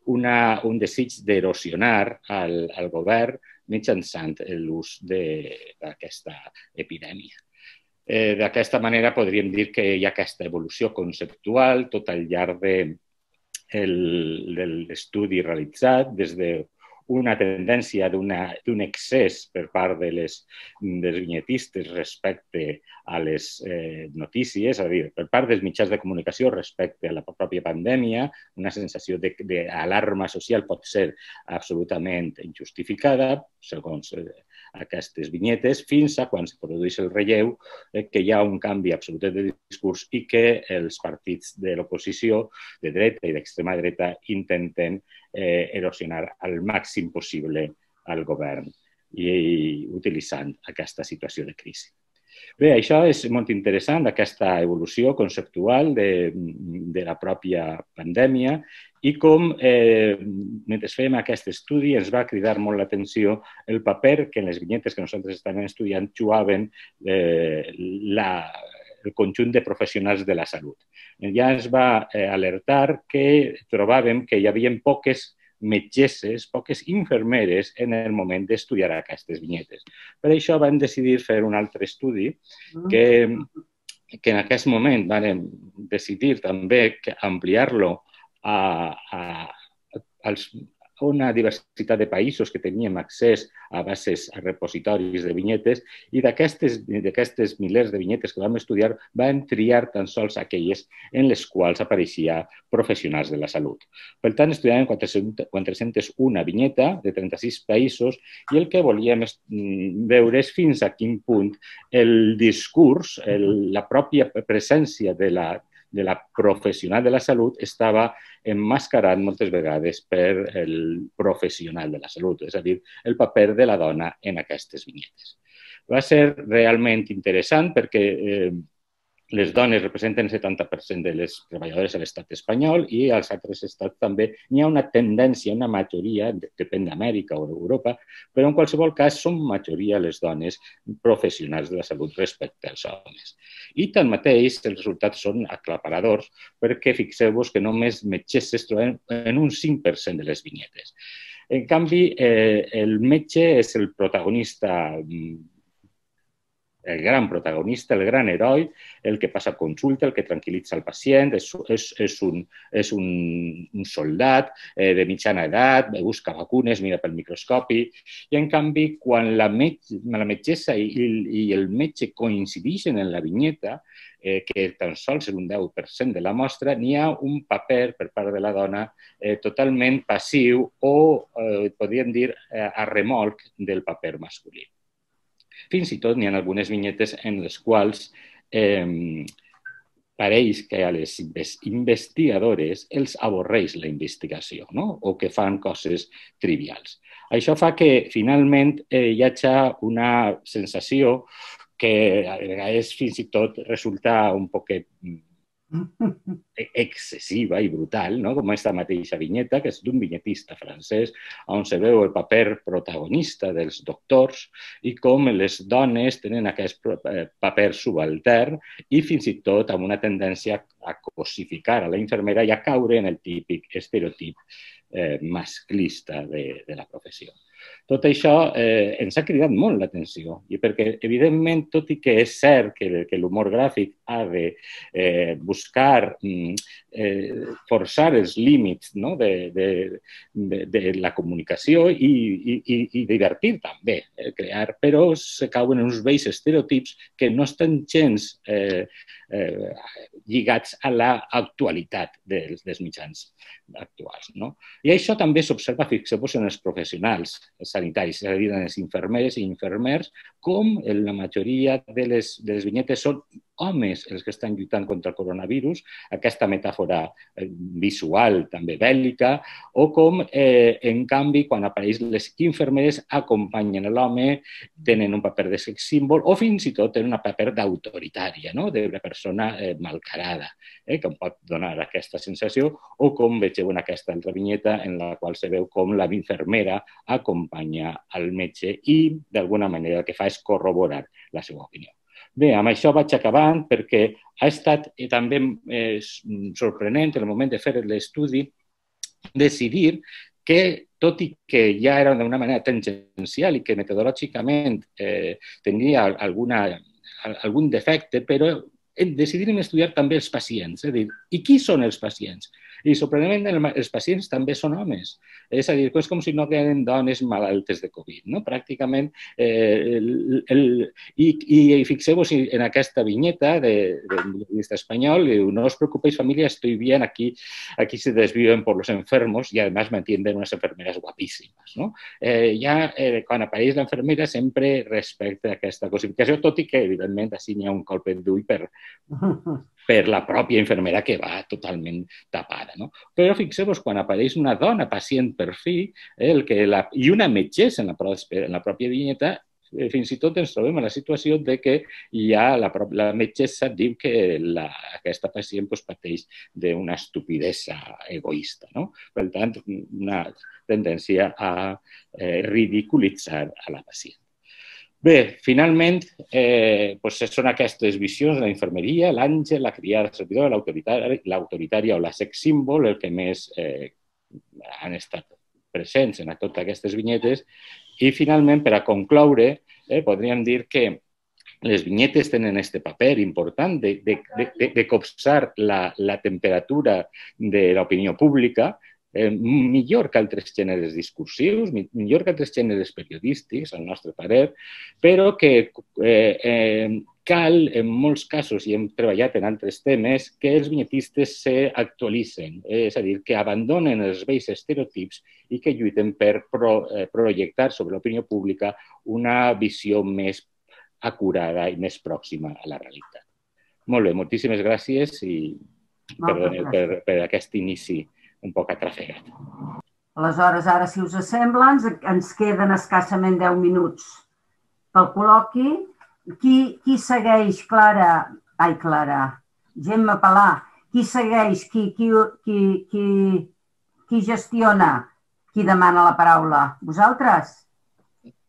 un desig d'erosionar el govern mitjançant l'ús d'aquesta epidèmia. D'aquesta manera podríem dir que hi ha aquesta evolució conceptual tot al llarg de l'estudi realitzat, des d'una tendència d'un excés per part dels vinyetistes respecte a les notícies, és a dir, per part dels mitjans de comunicació respecte a la pròpia pandèmia, una sensació d'alarma social pot ser absolutament injustificada, segons aquestes vinyetes, fins a quan es produeix el relleu, que hi ha un canvi absolut de discurs i que els partits de l'oposició, de dreta i d'extrema dreta, intenten erosionar al màxim possible al govern i utilitzant aquesta situació de crisi. Bé, això és molt interessant, aquesta evolució conceptual de la pròpia pandèmia, i com, mentre fèiem aquest estudi, ens va cridar molt l'atenció el paper que en les vinyetes que nosaltres estàvem estudiant jugaven el conjunt de professionals de la salut. Ja ens va alertar que trobàvem que hi havia poques metgesses, poques infermeres en el moment d'estudiar aquestes vinyetes. Per això vam decidir fer un altre estudi que en aquest moment vam decidir també ampliar-lo a una diversitat de països que teníem accés a bases, a repositoris de vinyetes, i d'aquestes milers de vinyetes que vam estudiar vam triar tan sols aquelles en les quals apareixia professionals de la salut. Per tant, estudiàvem 401 vinyeta de 36 països, i el que volíem veure és fins a quin punt el discurs, la pròpia presència de la professional de la salut estava emmascarat moltes vegades per el professional de la salut, és a dir, el paper de la dona en aquestes vinyetes. Va ser realment interessant perquè les dones representen el 70% de les treballadores a l'estat espanyol i als altres estats també hi ha una tendència, una majoria, depèn d'Amèrica o d'Europa, però en qualsevol cas són majoria les dones professionals de la salut respecte als homes. I tanmateix els resultats són aclaparadors perquè fixeu-vos que només metgesses trobem en un 5% de les vinyetes. En canvi, el metge és el protagonista, el gran protagonista, el gran heroi, el que passa a consulta, el que tranquil·litza el pacient, és un soldat de mitjana edat, busca vacunes, mira pel microscopi, i en canvi, quan la metgessa i el metge coincideixen en la vinyeta, que tan sols és un 10% de la mostra, n'hi ha un paper per part de la dona totalment passiu o, podríem dir, a remolc del paper masculí. Fins i tot n'hi ha algunes vinyetes en les quals pareix que a les investigadores els avorreix la investigació o que fan coses trivials. Això fa que finalment hi hagi una sensació que a vegades fins i tot resulta un poquet excessiva i brutal, com aquesta mateixa vinyeta, que és d'un vinyetista francès, on se veu el paper protagonista dels doctors i com les dones tenen aquest paper subaltern i fins i tot amb una tendència a cosificar a la infermera i a caure en el típic estereotip masclista de la professió. Tot això ens ha cridat molt l'atenció perquè, evidentment, tot i que és cert que l'humor gràfic ha de buscar forçar els límits de la comunicació i divertir també, crear, però se cauen en uns vells estereotips que no estan gens lligats a l'actualitat dels mitjans actuals. I això també s'observa, fixeu-vos, en els professionals sanitaris, és a dir, en els infermeres i infermers, com en la majoria de les vinyetes són homes els que estan lluitant contra el coronavirus, aquesta metàfora visual també bèl·lica, o com, en canvi, quan apareixen les infermeres, acompanyen l'home, tenen un paper de sex símbol o fins i tot tenen un paper d'autoritària, d'una persona malcarada, que em pot donar aquesta sensació, o com vegeu en aquesta altra vinyeta en la qual se veu com la infermera acompanya el metge i, d'alguna manera, el que fa és corroborar la seva opinió. Bé, amb això vaig acabant perquè ha estat també sorprenent el moment de fer l'estudi decidir que, tot i que ja era d'una manera tangencial i que metodològicament tenia algun defecte, però decidirem estudiar també els pacients. És a dir, i qui són els pacients? I, sorprenentment, els pacients també són homes. És a dir, és com si no queden dones malaltes de Covid, pràcticament. I fixeu-vos en aquesta vinyeta d'espanyol, no us preocupeu, família, estoy bien, aquí se desviven por los enfermos y además me atienden unas enfermeras guapíssimes. Ja quan apareix l'enfermera sempre respecta aquesta cosificació, tot i que, evidentment, així n'hi ha un colp d'ull per la pròpia infermera que va totalment tapada. Però fixeu-vos, quan apareix una dona pacient per fi i una metgessa en la pròpia vinyeta, fins i tot ens trobem en la situació que la metgessa diu que aquesta pacient pateix d'una estupidesa egoista. Per tant, una tendència a ridiculitzar a la pacient. Bé, finalment, són aquestes visions de la infermeria, l'àngel, la criada, la servidora, l'autoritària o la sex símbol, el que més han estat presents en totes aquestes vinyetes. I, finalment, per a concloure, podríem dir que les vinyetes tenen aquest paper important de copsar la temperatura de l'opinió pública, millor que altres gèneres discursius, millor que altres gèneres periodístics, al nostre parer, però que cal, en molts casos, i hem treballat en altres temes, que els vinyetistes s'actualitzen, és a dir, que abandonen els vells estereotips i que lluiten per projectar sobre l'opinió pública una visió més acurada i més pròxima a la realitat. Molt bé, moltíssimes gràcies i perdoneu per aquest inici un poc atrafegat. Aleshores, ara, si us sembla, ens queden escassament 10 minuts pel col·loqui. Qui segueix, Clara? Ai, Clara, Gemma Palà, qui segueix, qui gestiona, qui demana la paraula? Vosaltres?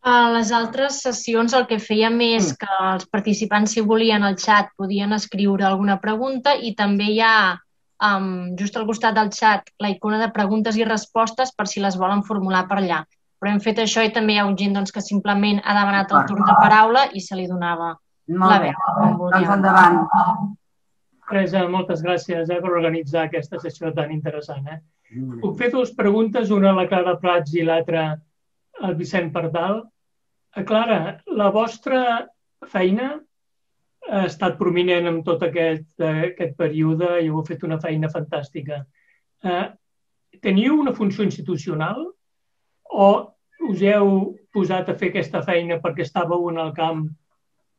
A les altres sessions el que fèiem és que els participants, si volien, al xat podien escriure alguna pregunta i també hi ha, just al costat del xat, la icona de preguntes i respostes per si les volen formular per allà. Però hem fet això i també hi ha gent que simplement ha demanat el torn de paraula i se li donava la veu. Doncs endavant. Teresa, moltes gràcies per organitzar aquesta sessió tan interessant. Puc fer dues preguntes, una a la Clara Prats i l'altra al Vicent Partal. Clara, la vostra feina ha estat prominent en tot aquest període i heu fet una feina fantàstica. Teniu una funció institucional o us heu posat a fer aquesta feina perquè estàveu en el camp,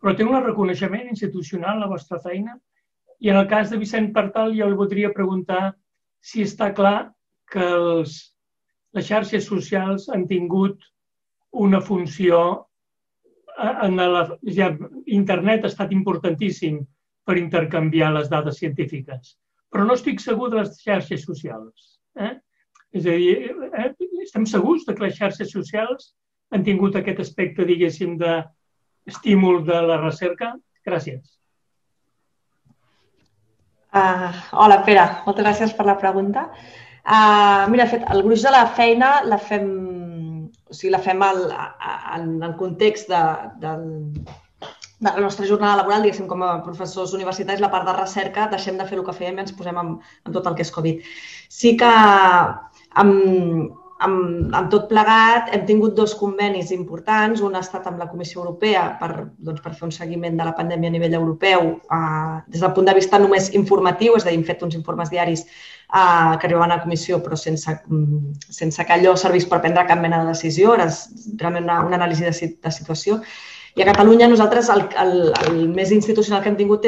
però teniu un reconeixement institucional la vostra feina? I en el cas de Vicent Partal jo li voldria preguntar si està clar que les xarxes socials han tingut una funció. Internet ha estat importantíssim per intercanviar les dades científiques, però no estic segur de les xarxes socials. És a dir, estem segurs que les xarxes socials han tingut aquest aspecte, diguéssim, d'estímul de la recerca? Gràcies. Hola, Pere. Moltes gràcies per la pregunta. Mira, de fet, el gruix de la feina la fem en el context de la nostra jornada laboral, diguéssim, com a professors universitaris, la part de recerca, deixem de fer el que fèiem i ens posem en tot el que és Covid. Sí que amb tot plegat hem tingut dos convenis importants. Un ha estat amb la Comissió Europea per fer un seguiment de la pandèmia a nivell europeu des del punt de vista només informatiu, és a dir, hem fet uns informes diaris que arribaven a la comissió però sense que allò servís per prendre cap mena de decisió, era realment una anàlisi de situació. I a Catalunya nosaltres el més institucional que hem tingut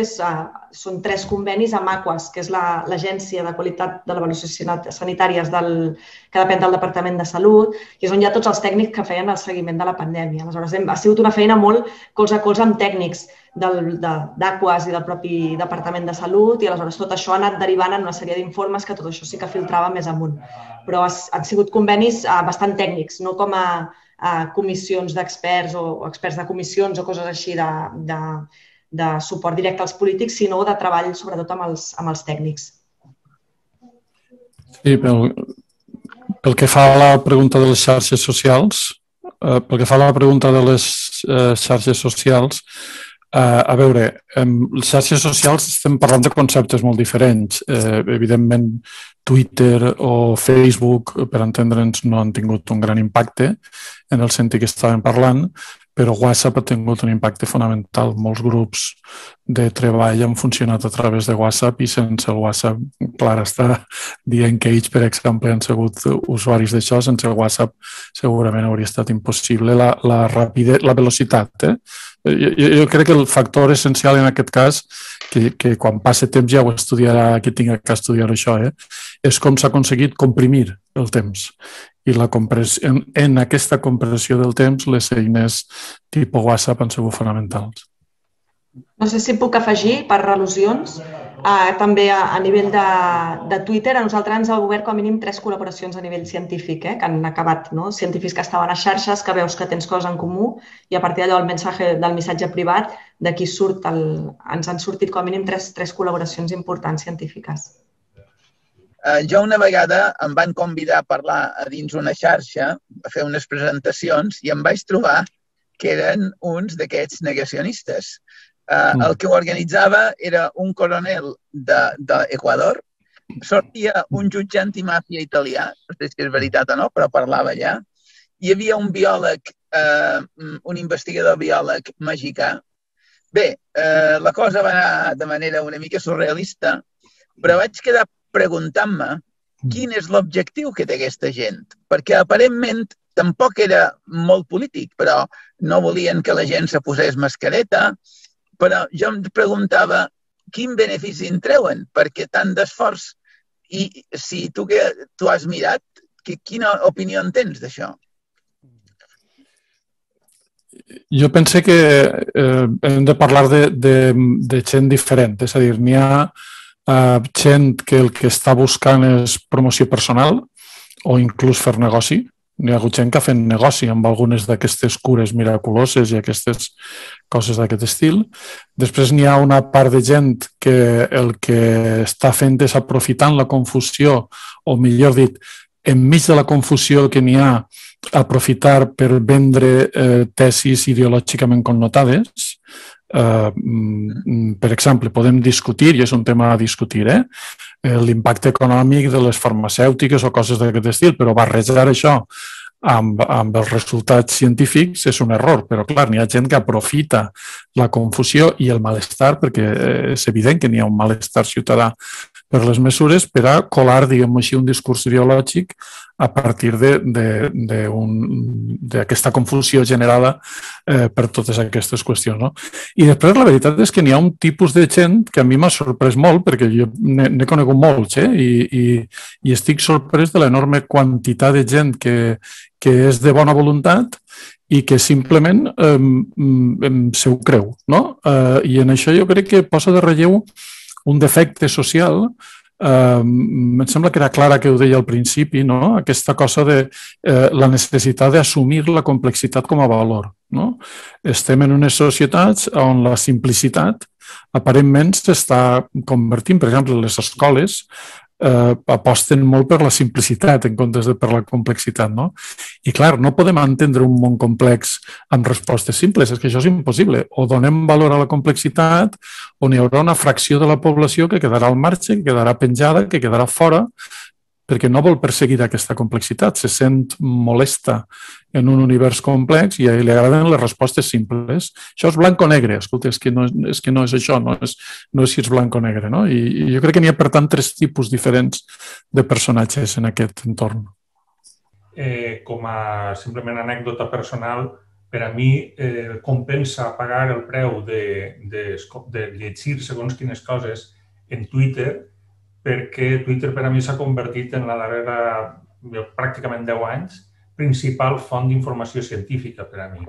són tres convenis amb AQUAS, que és l'Agència de Qualitat de l'Avaluació Sanitàries que depèn del Departament de Salut, i és on hi ha tots els tècnics que feien el seguiment de la pandèmia. Aleshores, ha sigut una feina molt colze a colze amb tècnics d'AQUAS i del propi Departament de Salut, i aleshores tot això ha anat derivant en una sèrie d'informes que tot això sí que filtrava més amunt. Però han sigut convenis bastant tècnics, no com a comissions d'experts o experts de comissions o coses així de suport directe als polítics, sinó de treball sobretot amb els tècnics. Sí, pel que fa a la pregunta de les xarxes socials, a veure, les xarxes socials estem parlant de conceptes molt diferents. Evidentment, Twitter o Facebook, per entendre'ns, no han tingut un gran impacte en el sentit que estàvem parlant, però WhatsApp ha tingut un impacte fonamental. Molts grups de treball han funcionat a través de WhatsApp i sense el WhatsApp, Clara està dient que ells, per exemple, han sigut usuaris d'això. Sense el WhatsApp segurament hauria estat impossible la velocitat. Jo crec que el factor essencial en aquest cas, que quan passi temps ja ho estudiarà qui tingui que estudiar això, és com s'ha aconseguit comprimir el temps. I en aquesta compressió del temps les eines tipus WhatsApp han sigut fonamentals. No sé si puc afegir per al·lusions. També a nivell de Twitter, a nosaltres ens ha obert com a mínim tres col·laboracions a nivell científic que han acabat. Científics que estaven a xarxes, que veus que tens coses en comú i a partir d'allò del missatge privat d'aquí ens han sortit com a mínim tres col·laboracions importants científiques. Jo una vegada em van convidar a parlar a dins una xarxa, a fer unes presentacions i em vaig trobar que eren uns d'aquests negacionistes. El que ho organitzava era un coronel d'Equador, sortia un jutge antimàfia italià, no sé si és veritat o no, però parlava allà, hi havia un biòleg, un investigador biòleg mexicà. Bé, la cosa va anar de manera una mica surrealista, però vaig quedar preguntant-me quin és l'objectiu que té aquesta gent, perquè aparentment tampoc era molt polític, però no volien que la gent se posés mascareta, però jo em preguntava quin benefici en treuen, perquè tant d'esforç. I si tu que t'ho has mirat, quina opinió en tens d'això? Jo penso que hem de parlar de gent diferent, és a dir, n'hi ha gent que el que està buscant és promoció personal o inclús fer negoci. N'hi ha hagut gent que ha fet negoci amb algunes d'aquestes cures miraculoses i aquestes coses d'aquest estil. Després n'hi ha una part de gent que el que està fent és aprofitant la confusió, o millor dit, enmig de la confusió que n'hi ha, aprofitar per vendre tesis ideològicament connotades. Per exemple, podem discutir, i és un tema a discutir, l'impacte econòmic de les farmacèutiques o coses d'aquest estil, però barrejar això amb els resultats científics és un error, però clar, n'hi ha gent que aprofita la confusió i el malestar, perquè és evident que n'hi ha un malestar ciutadà per les mesures, per a colar, diguem-ho així, un discurs ideològic a partir d'aquesta confusió generada per totes aquestes qüestions. I després la veritat és que n'hi ha un tipus de gent que a mi m'ha sorprès molt, perquè jo n'he conegut molts i estic sorprès de l'enorme quantitat de gent que és de bona voluntat i que simplement se ho creu. I en això jo crec que posa de relleu un defecte social. Em sembla que era Clara que ho deia al principi, aquesta cosa de la necessitat d'assumir la complexitat com a valor. Estem en unes societats on la simplicitat aparentment s'està convertint, per exemple, les escoles aposten molt per la simplicitat en comptes de per la complexitat. I clar, no podem entendre un món complex amb respostes simples, és que això és impossible. O donem valor a la complexitat, o n'hi haurà una fracció de la població que quedarà al marge, que quedarà penjada, que quedarà fora, perquè no vol perseguir aquesta complexitat, se sent molesta en un univers complex i li agraden les respostes simples. Això és blanc o negre, escolta, és que no és això, no és si és blanc o negre. I jo crec que n'hi ha, per tant, tres tipus diferents de personatges en aquest entorn. Com a simplement anècdota personal, per a mi compensa pagar el preu de llegir segons quines coses en Twitter, perquè Twitter per a mi s'ha convertit en la darrera, pràcticament 10 anys, principal font d'informació científica per a mi.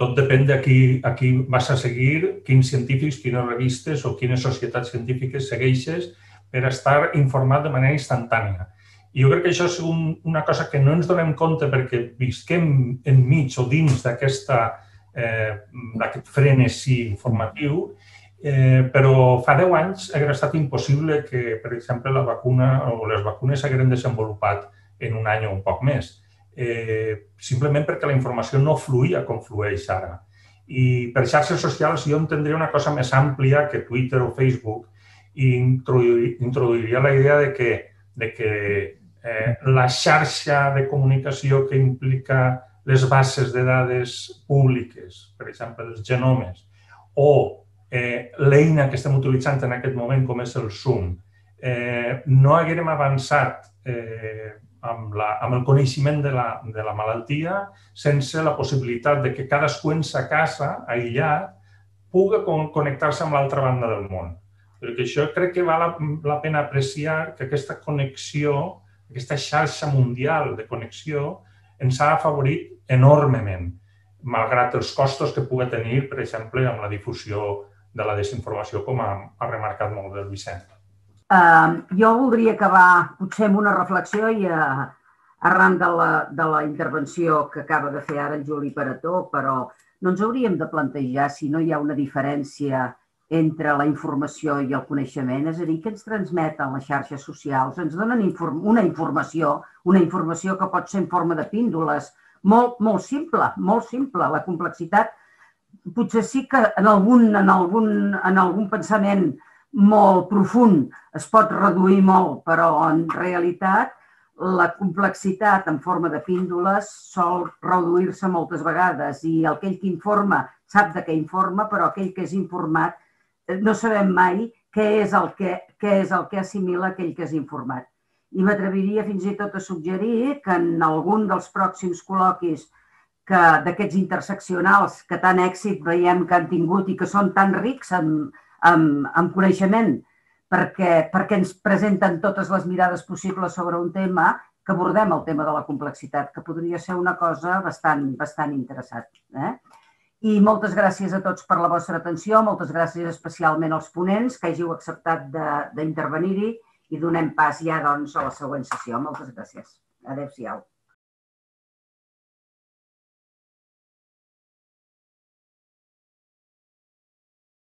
Tot depèn de qui vas a seguir, quins científics, quines revistes o quines societats científiques segueixes per estar informat de manera instantània. I jo crec que això és una cosa que no ens donem compte perquè visquem enmig o dins d'aquest frenesí informatiu. Però fa 10 anys hauria estat impossible que, per exemple, la vacuna o les vacunes s'hagueren desenvolupat en un any o un poc més. Simplement perquè la informació no fluïa com flueix ara. I per xarxes socials jo entendria una cosa més àmplia que Twitter o Facebook i introduiria la idea de que la xarxa de comunicació que implica les bases de dades públiques, per exemple, els genomes, o l'eina que estem utilitzant en aquest moment, com és el Zoom, no haguérem avançat amb el coneixement de la malaltia sense la possibilitat que cadascú en sa casa, aïllat, pugui connectar-se amb l'altra banda del món. Perquè això crec que val la pena apreciar, que aquesta connexió, aquesta xarxa mundial de connexió, ens ha afavorit enormement, malgrat els costos que pugui tenir, per exemple, amb la difusió de la desinformació, com ha remarcat molt el Vicent. Jo voldria acabar potser amb una reflexió i arran de la intervenció que acaba de fer ara el Juli Parató, però no ens hauríem de plantejar si no hi ha una diferència entre la informació i el coneixement, és a dir, que ens transmeten les xarxes socials, ens donen una informació que pot ser en forma de píndoles, molt simple, molt simple. La complexitat potser sí que en algun pensament molt profund es pot reduir molt, però en realitat la complexitat en forma de píndoles sol reduir-se moltes vegades i aquell que informa sap de què informa, però aquell que és informat no sabem mai què és el que assimila aquell que és informat. I m'atreviria fins i tot a suggerir que en algun dels pròxims col·loquis d'aquests interseccionals que tant èxit veiem que han tingut i que són tan rics en coneixement perquè ens presenten totes les mirades possibles sobre un tema, que abordem el tema de la complexitat, que podria ser una cosa bastant interessant. I moltes gràcies a tots per la vostra atenció, moltes gràcies especialment als ponents que hàgiu acceptat d'intervenir-hi i donem pas ja a la següent sessió. Moltes gràcies. Adéu-siau.